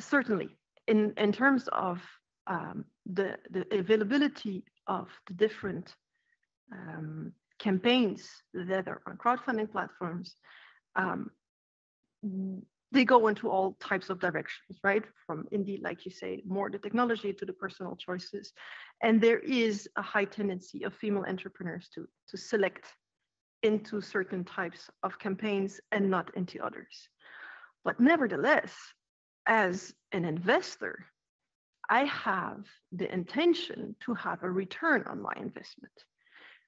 certainly, in, in terms of um, the, the availability of the different um, campaigns that are on crowdfunding platforms, um, they go into all types of directions, right? From indeed, like you say, more the technology to the personal choices. And there is a high tendency of female entrepreneurs to, to select into certain types of campaigns and not into others. But nevertheless, as an investor, I have the intention to have a return on my investment.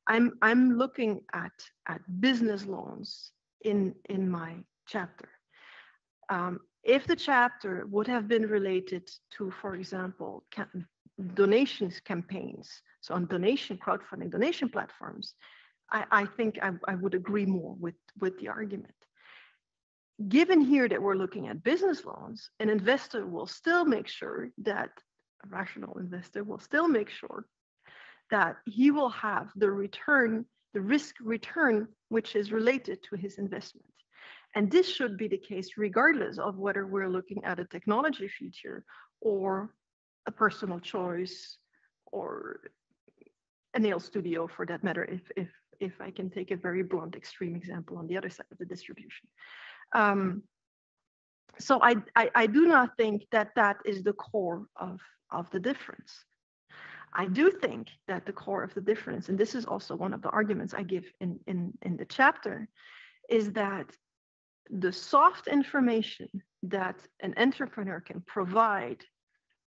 I'm, I'm looking at, at business loans in, in my chapter. Um, if the chapter would have been related to, for example, cam- donations campaigns, so on donation, crowdfunding donation platforms, I, I think I, I would agree more with, with the argument. Given here that we're looking at business loans, an investor will still make sure that, a rational investor will still make sure that he will have the return, the risk return, which is related to his investment. And this should be the case regardless of whether we're looking at a technology feature or a personal choice or a nail studio, for that matter, if, if, if I can take a very blunt, extreme example on the other side of the distribution. Um, so I, I, I do not think that that is the core of, of the difference. I do think that the core of the difference, and this is also one of the arguments I give in, in, in the chapter, is that the soft information that an entrepreneur can provide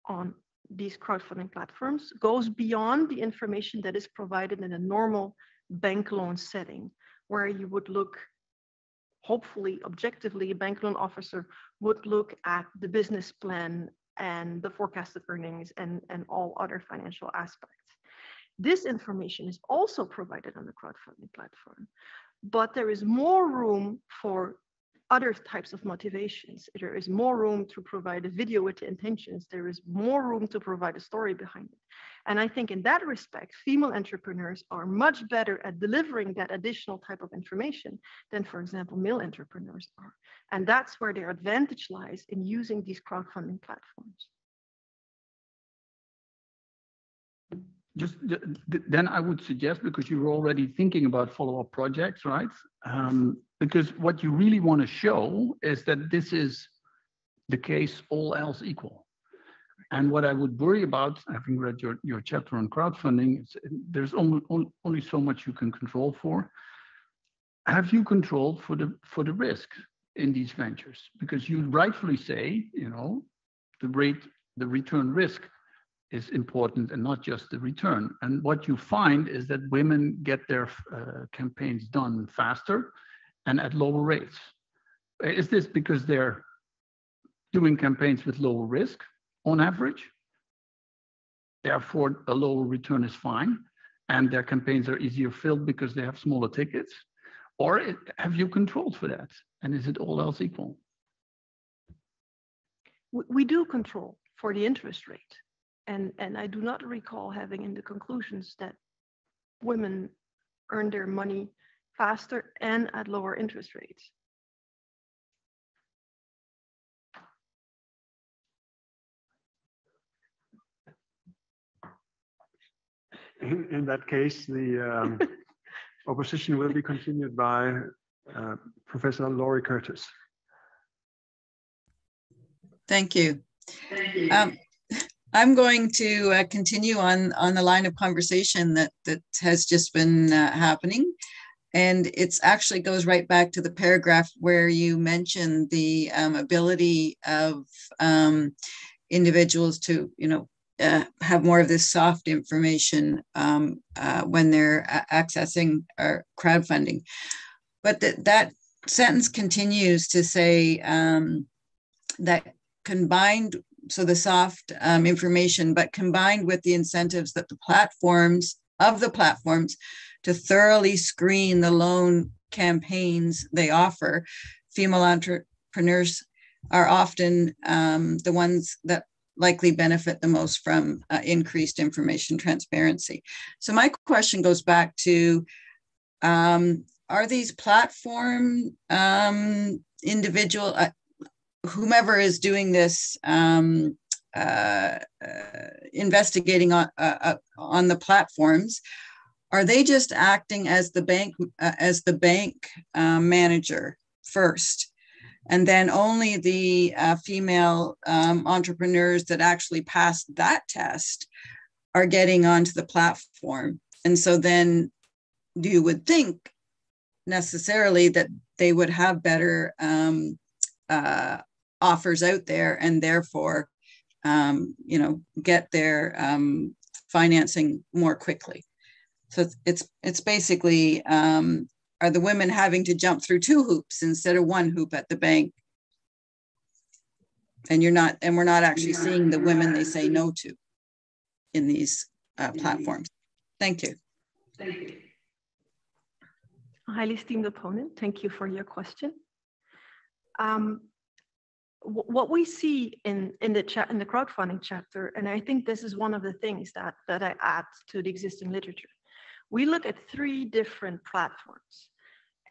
on these crowdfunding platforms goes beyond the information that is provided in a normal bank loan setting, where you would look, hopefully, objectively, a bank loan officer would look at the business plan and the forecasted earnings and, and all other financial aspects. This information is also provided on the crowdfunding platform, but there is more room for other types of motivations. There is more room to provide a video with the intentions. There is more room to provide a story behind it. And I think in that respect, female entrepreneurs are much better at delivering that additional type of information than, for example, male entrepreneurs are. And that's where their advantage lies in using these crowdfunding platforms. Just then I would suggest, because you were already thinking about follow-up projects, right? Um, because what you really want to show is that this is the case, all else equal. And what I would worry about, having read your, your chapter on crowdfunding, it's, there's only, only so much you can control for. Have you controlled for the, for the risk in these ventures? Because you rightfully say, you know, the rate, the return risk is important, and not just the return. And what you find is that women get their uh, campaigns done faster and at lower rates. Is this because they're doing campaigns with lower risk on average, therefore a lower return is fine, and their campaigns are easier filled because they have smaller tickets? Or it, have you controlled for that? And is it all else equal? We do control for the interest rate. And, and I do not recall having in the conclusions that women earn their money faster and at lower interest rates. In, in that case, the um, opposition will be continued by uh, Professor Laurie Curtis. Thank you. Thank you. Um, I'm going to uh, continue on, on the line of conversation that, that has just been uh, happening. And it actually goes right back to the paragraph where you mentioned the um, ability of um, individuals to, you know, uh, have more of this soft information um, uh, when they're accessing or crowdfunding. But th that sentence continues to say um, that combined, so the soft um, information, but combined with the incentives that the platforms, of the platforms to thoroughly screen the loan campaigns they offer, female entrepreneurs are often um, the ones that likely benefit the most from uh, increased information transparency. So my question goes back to, um, are these platform um, individual, uh, whomever is doing this um, uh, uh, investigating on, uh, uh, on the platforms, are they just acting as the bank uh, as the bank uh, manager first, and then only the uh, female um, entrepreneurs that actually pass that test are getting onto the platform? And so then you would think necessarily that they would have better um, uh, offers out there, and therefore, um, you know, get their um, financing more quickly. So it's it's basically, um, are the women having to jump through two hoops instead of one hoop at the bank? And you're not, and we're not actually seeing the women they say no to in these uh, platforms. Thank you. Thank you. Highly esteemed opponent, thank you for your question. Um, what we see in in the chat in the crowdfunding chapter, and I think this is one of the things that that I add to the existing literature. We look at three different platforms,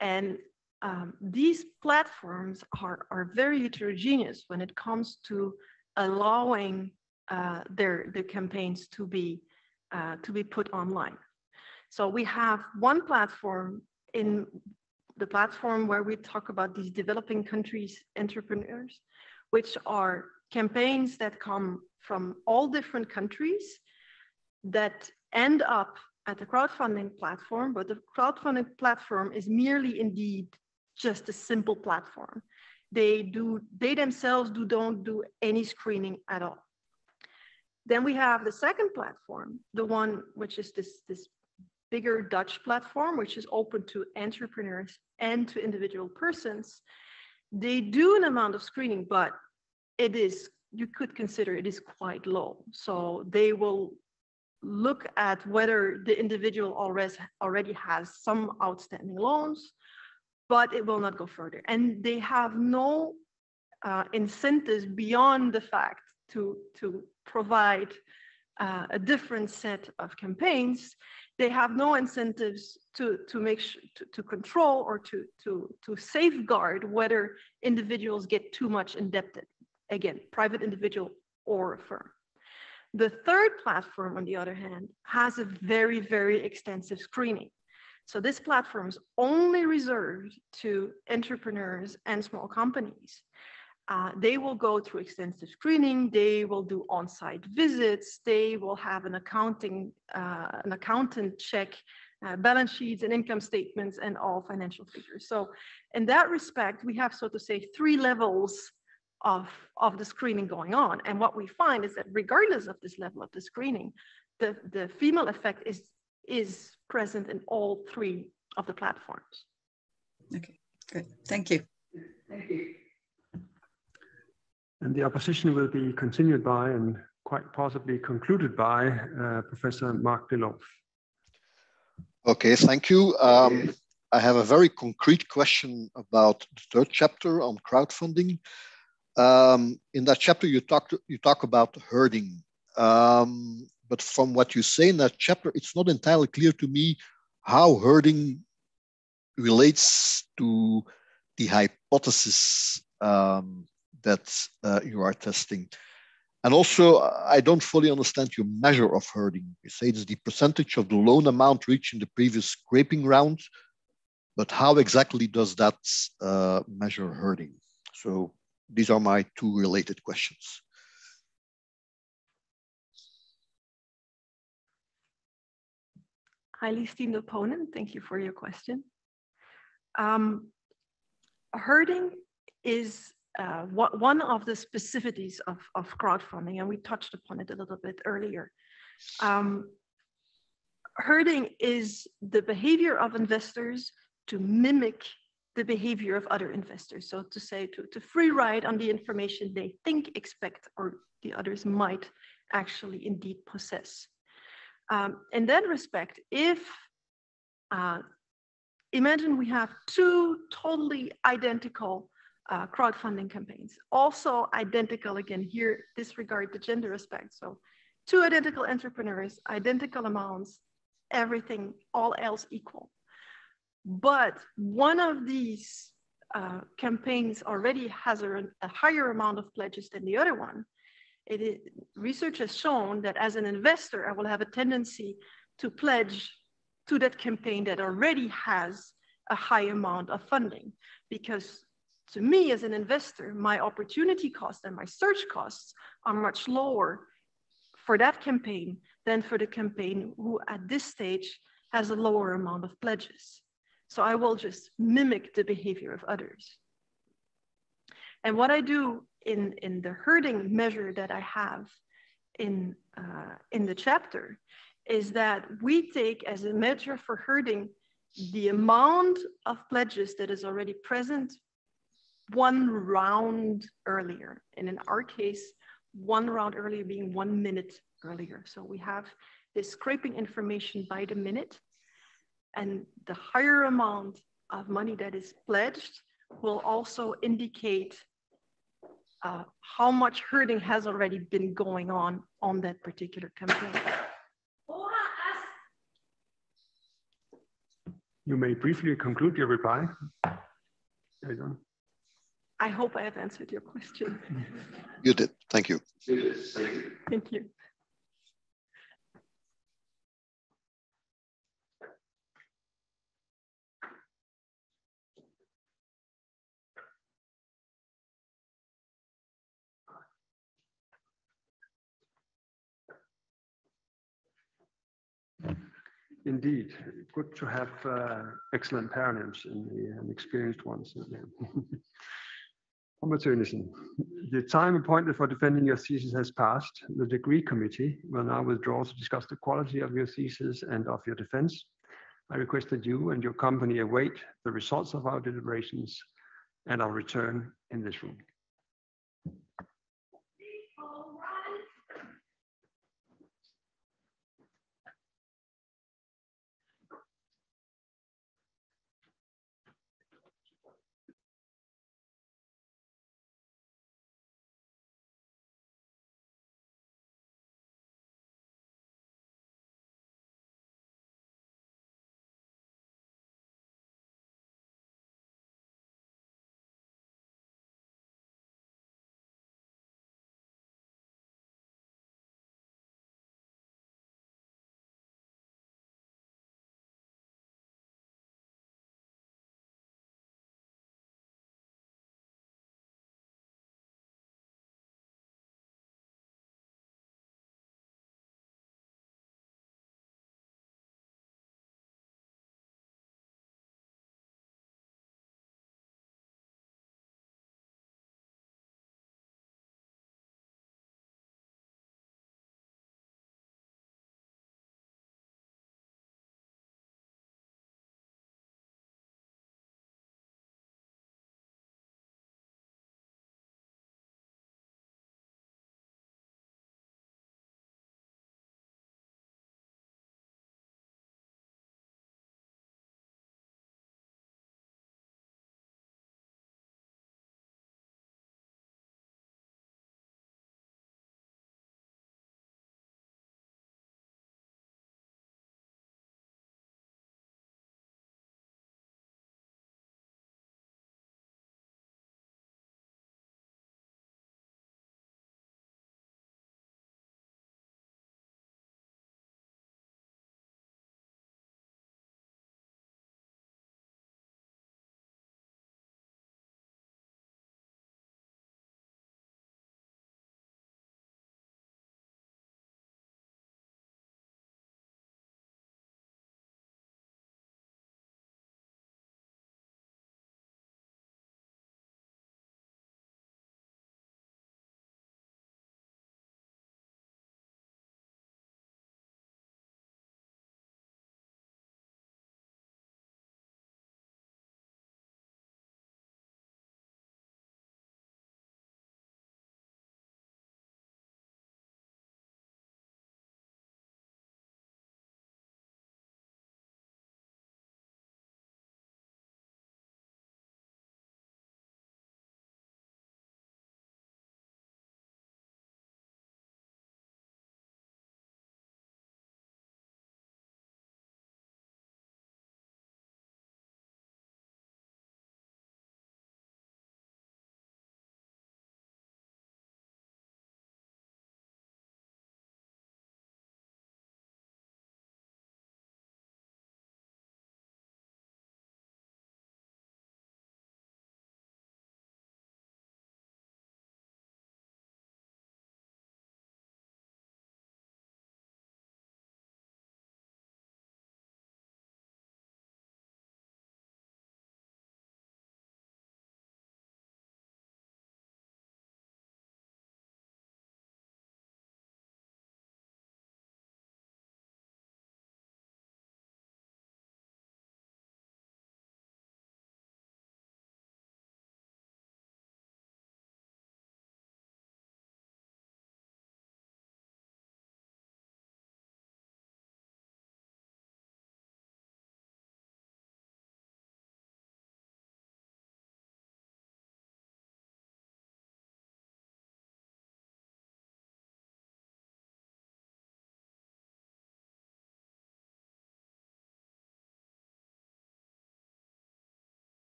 and um, these platforms are are very heterogeneous when it comes to allowing uh, their the campaigns to be uh, to be put online. So we have one platform, in the platform where we talk about these developing countries entrepreneurs, which are campaigns that come from all different countries that end up at the crowdfunding platform, but the crowdfunding platform is merely indeed just a simple platform. They do, they themselves do don't do any screening at all. Then we have the second platform, the one which is this, this bigger Dutch platform, which is open to entrepreneurs and to individual persons. They do an amount of screening, but it is, you could consider it is quite low. So they will look at whether the individual already has some outstanding loans, but it will not go further. And they have no uh, incentives beyond the fact to, to provide uh, a different set of campaigns. They have no incentives to, to make sure to, to control or to, to, to safeguard whether individuals get too much indebted. Again, private individual or a firm. The third platform, on the other hand, has a very, very extensive screening. So this platform is only reserved to entrepreneurs and small companies. Uh, they will go through extensive screening. They will do on-site visits. They will have an accounting, uh, an accountant check uh, balance sheets and income statements and all financial figures. So, in that respect, we have, so to say, three levels of of the screening going on. And what we find is that regardless of this level of the screening, the the female effect is is present in all three of the platforms. Okay, good. Thank you. Thank you. And the opposition will be continued by and quite possibly concluded by uh, Professor Marc De Loof. Okay, thank you. Um, I have a very concrete question about the third chapter on crowdfunding. Um, in that chapter, you talk to, you talk about herding, um, but from what you say in that chapter, it's not entirely clear to me how herding relates to the hypothesis um, that uh, you are testing. And also, I don't fully understand your measure of herding. You say it's the percentage of the loan amount reached in the previous scraping round, but how exactly does that uh, measure herding? So these are my two related questions. Highly esteemed opponent, thank you for your question. Um, herding is uh, what, one of the specificities of, of crowdfunding, and we touched upon it a little bit earlier. Um, herding is the behavior of investors to mimic the behavior of other investors. So to say, to, to free ride on the information they think, expect, or the others might actually indeed possess. Um, in that respect, if, uh, imagine we have two totally identical uh, crowdfunding campaigns, also identical, again here, disregard the gender aspect. So two identical entrepreneurs, identical amounts, everything, all else equal. But one of these uh, campaigns already has a, a higher amount of pledges than the other one. It is, research has shown that as an investor, I will have a tendency to pledge to that campaign that already has a high amount of funding. Because to me as an investor, my opportunity costs and my search costs are much lower for that campaign than for the campaign who at this stage has a lower amount of pledges. So I will just mimic the behavior of others. And what I do in, in the herding measure that I have in, uh, in the chapter is that we take as a measure for herding the amount of pledges that is already present one round earlier. And in our case, one round earlier being one minute earlier. So we have this scraping information by the minute. And the higher amount of money that is pledged will also indicate uh, how much herding has already been going on on that particular campaign. You may briefly conclude your reply. There you go. I hope I have answered your question. You did. Thank you. You did. Thank you. Thank you. Indeed, good to have uh, excellent parents and, the, and experienced ones. Pomme Theunissen, the time appointed for defending your thesis has passed. The degree committee will now withdraw to discuss the quality of your thesis and of your defense. I request that you and your company await the results of our deliberations and our return in this room.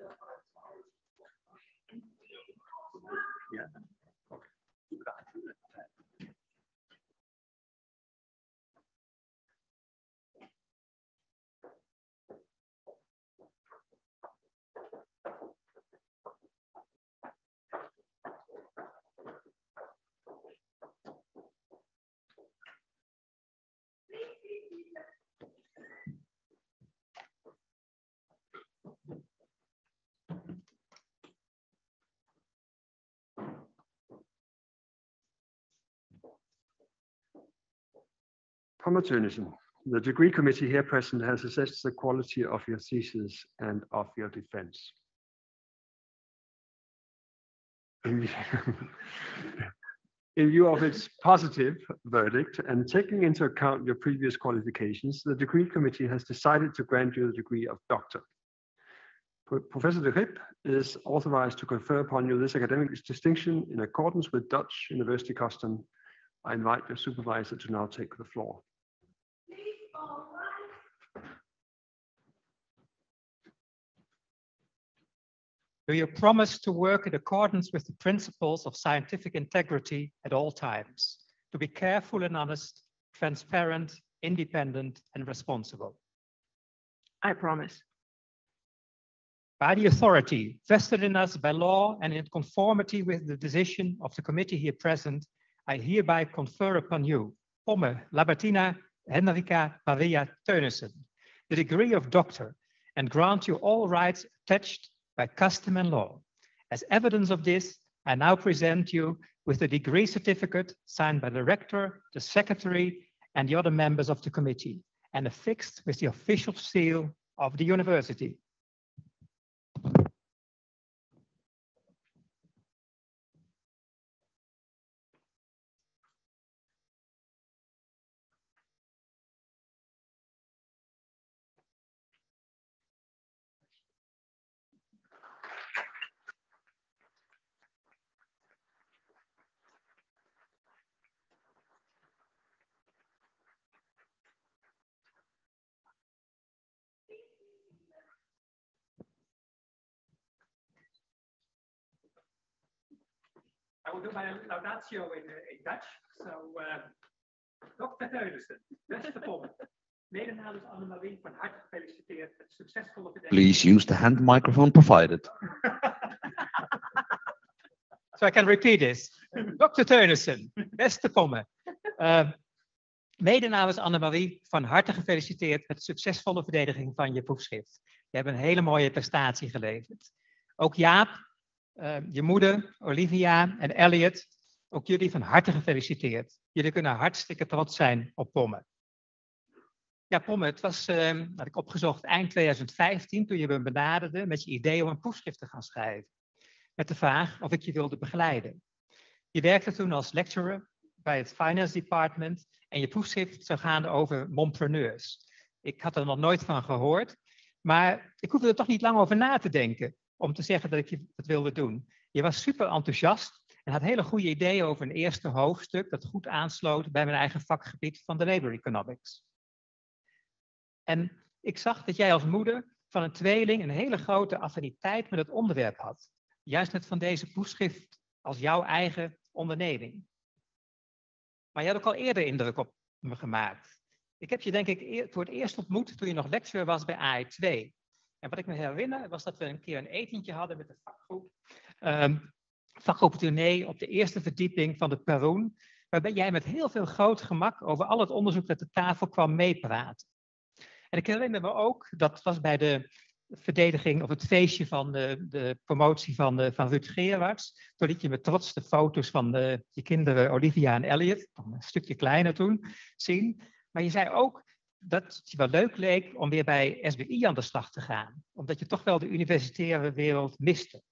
Yeah. Pomme Theunissen, the degree committee here present has assessed the quality of your thesis and of your defense. In view of its positive verdict and taking into account your previous qualifications, the degree committee has decided to grant you the degree of doctor. Pro Professor De Hipp is authorized to confer upon you this academic distinction in accordance with Dutch university custom. I invite your supervisor to now take the floor. Do you promise to work in accordance with the principles of scientific integrity at all times, to be careful and honest, transparent, independent, and responsible? I promise. By the authority vested in us by law and in conformity with the decision of the committee here present, I hereby confer upon you, Pomme Labertine Henrica Maria Theunissen, the degree of doctor, and grant you all rights attached by custom and law. As evidence of this, I now present you with the degree certificate signed by the rector, the secretary, and the other members of the committee, and affixed with the official seal of the university. I will do my laudatio in, uh, in Dutch. So, uh, Doctor Theunissen, beste Pomme, mede namens Anne Marie van harte gefeliciteerd met succesvolle verdediging. Please use the hand microphone provided. So I can repeat this. Doctor Theunissen, beste Pomme, uh, mede namens Anne Marie van harte gefeliciteerd met succesvolle verdediging van je proefschrift. Je hebt een hele mooie prestatie geleverd. Ook Jaap. Uh, je moeder, Olivia en Elliot, ook jullie van harte gefeliciteerd. Jullie kunnen hartstikke trots zijn op Pomme. Ja, Pomme, het was, uh, had ik opgezocht, eind twintig vijftien toen je me benaderde met je idee om een proefschrift te gaan schrijven. Met de vraag of ik je wilde begeleiden. Je werkte toen als lecturer bij het finance department en je proefschrift zou gaan over mompreneurs. Ik had er nog nooit van gehoord, maar ik hoefde er toch niet lang over na te denken. Om te zeggen dat ik je dat wilde doen. Je was super enthousiast en had hele goede ideeën over een eerste hoofdstuk dat goed aansloot bij mijn eigen vakgebied van de labor economics. En ik zag dat jij als moeder van een tweeling een hele grote affiniteit met het onderwerp had. Juist net van deze proefschrift als jouw eigen onderneming. Maar je had ook al eerder indruk op me gemaakt. Ik heb je denk ik voor het eerst ontmoet toen je nog lecturer was bij A I twee. En wat ik me herinner was dat we een keer een etentje hadden met de vakgroep. Um, vakgroep Tournee op de eerste verdieping van de Perron. Waarbij jij met heel veel groot gemak over al het onderzoek dat de tafel kwam meepraten. En ik herinner me ook, dat was bij de verdediging of het feestje van de, de promotie van, de, van Ruud Gerards. Toen liet je me trots de foto's van de, je kinderen Olivia en Elliot, een stukje kleiner toen, zien. Maar je zei ook dat het je wel leuk leek om weer bij S B I aan de slag te gaan. Omdat je toch wel de universitaire wereld miste.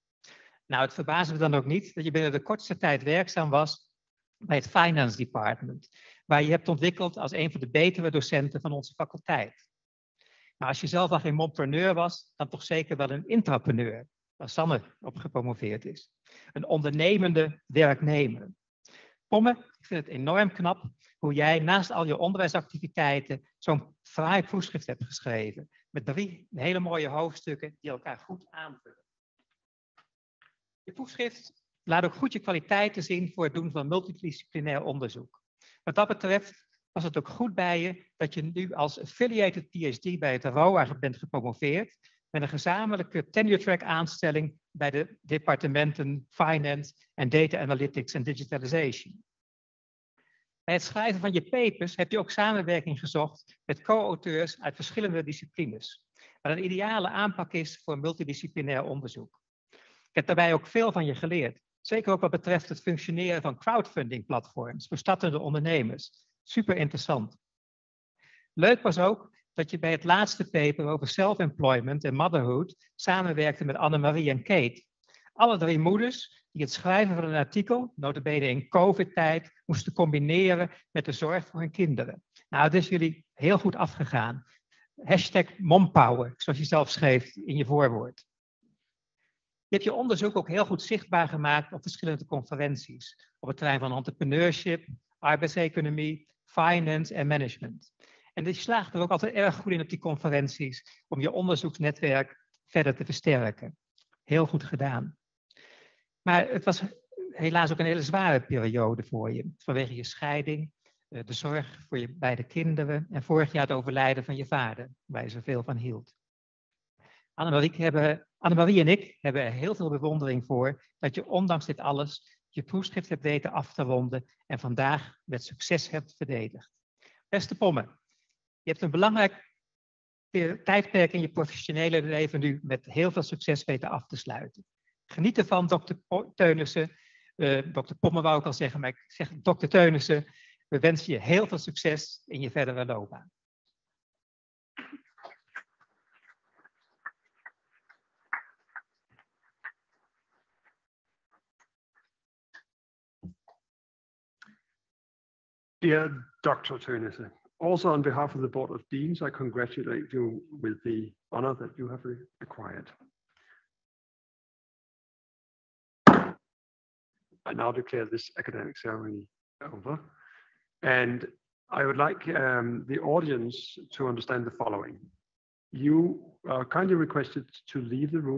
Nou, het verbaasde me dan ook niet dat je binnen de kortste tijd werkzaam was bij het finance department. Waar je hebt ontwikkeld als een van de betere docenten van onze faculteit. Maar als je zelf al geen mompreneur was, dan toch zeker wel een intrapreneur. Waar Sanne op gepromoveerd is. Een ondernemende werknemer. Pomme, ik vind het enorm knap hoe jij naast al je onderwijsactiviteiten zo'n fraai proefschrift hebt geschreven. met drie hele mooie hoofdstukken die elkaar goed aanvullen. Je proefschrift laat ook goed je kwaliteiten zien voor het doen van multidisciplinair onderzoek. Wat dat betreft was het ook goed bij je dat je nu als affiliated P H D bij het R O A bent gepromoveerd met een gezamenlijke tenure-track aanstelling bij de departementen Finance en Data Analytics en Digitalization. Bij het schrijven van je papers heb je ook samenwerking gezocht met co-auteurs uit verschillende disciplines, wat een ideale aanpak is voor multidisciplinair onderzoek. Ik heb daarbij ook veel van je geleerd, zeker ook wat betreft het functioneren van crowdfunding-platforms voor startende ondernemers. Super interessant. Leuk was ook dat je bij het laatste paper over self-employment en motherhood samenwerkte met Anne Marie en Kate. Alle drie moeders die het schrijven van een artikel, nota bene in COVID-tijd, moesten combineren met de zorg voor hun kinderen. Nou, het is jullie heel goed afgegaan. Hashtag mompower, zoals je zelf schreef in je voorwoord. Je hebt je onderzoek ook heel goed zichtbaar gemaakt op verschillende conferenties. Op het terrein van entrepreneurship, arbeidseconomie, finance en management. En je slaagt er ook altijd erg goed in op die conferenties om je onderzoeksnetwerk verder te versterken. Heel goed gedaan. Maar het was helaas ook een hele zware periode voor je. Vanwege je scheiding, de zorg voor je beide kinderen en vorig jaar het overlijden van je vader, waar je zoveel van hield. Annemarie, hebben, Annemarie en ik hebben er heel veel bewondering voor dat je ondanks dit alles je proefschrift hebt weten af te ronden en vandaag met succes hebt verdedigd. Beste Pomme, je hebt een belangrijk tijdperk in je professionele leven nu met heel veel succes weten af te sluiten. Geniet ervan, dokter Theunissen. Uh, dokter Pomme wou ik al zeggen, maar ik zeg dokter Theunissen. We wensen je heel veel succes in je verdere loopbaan. Dear Doctor Theunissen, also on behalf of the Board of Deans, I congratulate you with the honor that you have acquired. I now declare this academic ceremony over, and I would like um, the audience to understand the following. You are kindly requested to leave the room